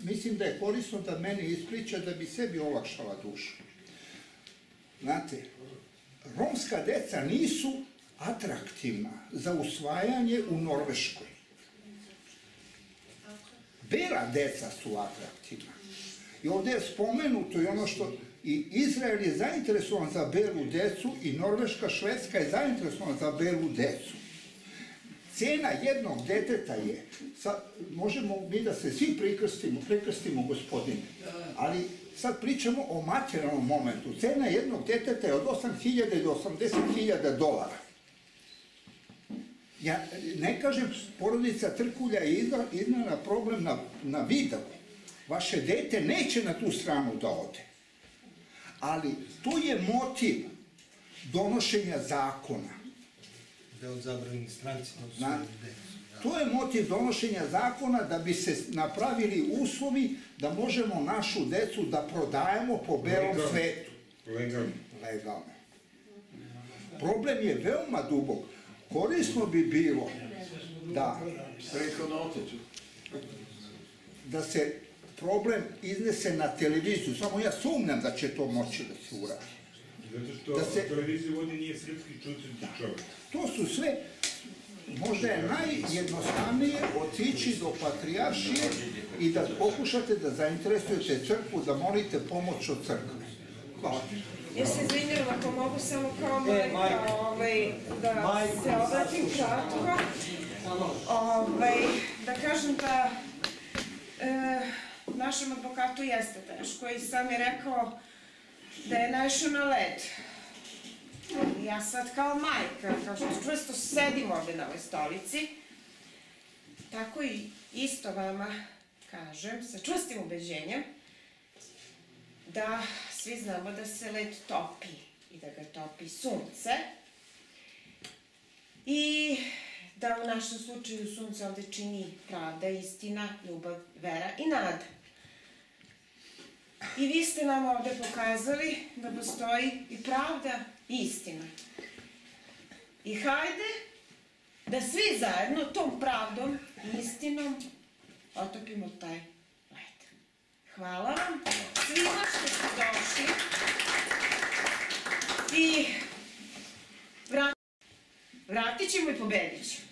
Mislim da je korisno da meni ispriča da bi sebi olakšala dušu. Znate, romska deca nisu atraktivna za usvajanje u Norveškoj. Bela deca su atraktivna. I ovdje je spomenuto i ono što... I Izrael je zainteresovan za belu decu i Norveška, Švedska je zainteresovan za belu decu. Cena jednog deteta je, sad možemo mi da se svi prikrstimo, prikrstimo gospodine, ali sad pričamo o materijalnom momentu. Cena jednog deteta je od osam hiljada do osamdeset hiljada dolara. Ja ne kažem, porodica Trkulja je iznala problem na videu. Vaše dete neće na tu stranu da ode. Ali to je motiv donošenja zakona. Da odabrani stranci na decu. To je motiv donošenja zakona da bi se napravili uslovi da možemo našu decu da prodajemo po belom svetu. Legalno. Legalno. Problem je veoma dubok. Korisno bi bilo da da se problem iznese na televiziju. Samo ja sumnjam da će to moći da se uradi. Zato što televiziju vodi nije srpski čuti čovjek. To su sve, možda je najjednostavnije otići do patrijaršije i da pokušate da zainteresujete crkvu, da molite pomoć od crkve. Hvala. Ja se izvinjam, ako mogu samo kao majka da se obratim kratkova, da kažem da našem advokatu jeste teško i sam je rekao da je naišao na led. Ja sad kao majka, kao što čvrsto sedim ovdje na ovoj stolici, tako i isto vama kažem, sa čvrstim ubeđenjem, da svi znamo da se led topi i da ga topi sunce i da u našem slučaju sunce ovdje čini pravda, istina, ljubav, vera i nada. I vi ste nam ovdje pokazali da postoji i pravda i istina. I hajde da svi zajedno tom pravdom i istinom otopimo taj led. Hvala vam svima što ste došli. I vratit ćemo i pobedit ćemo.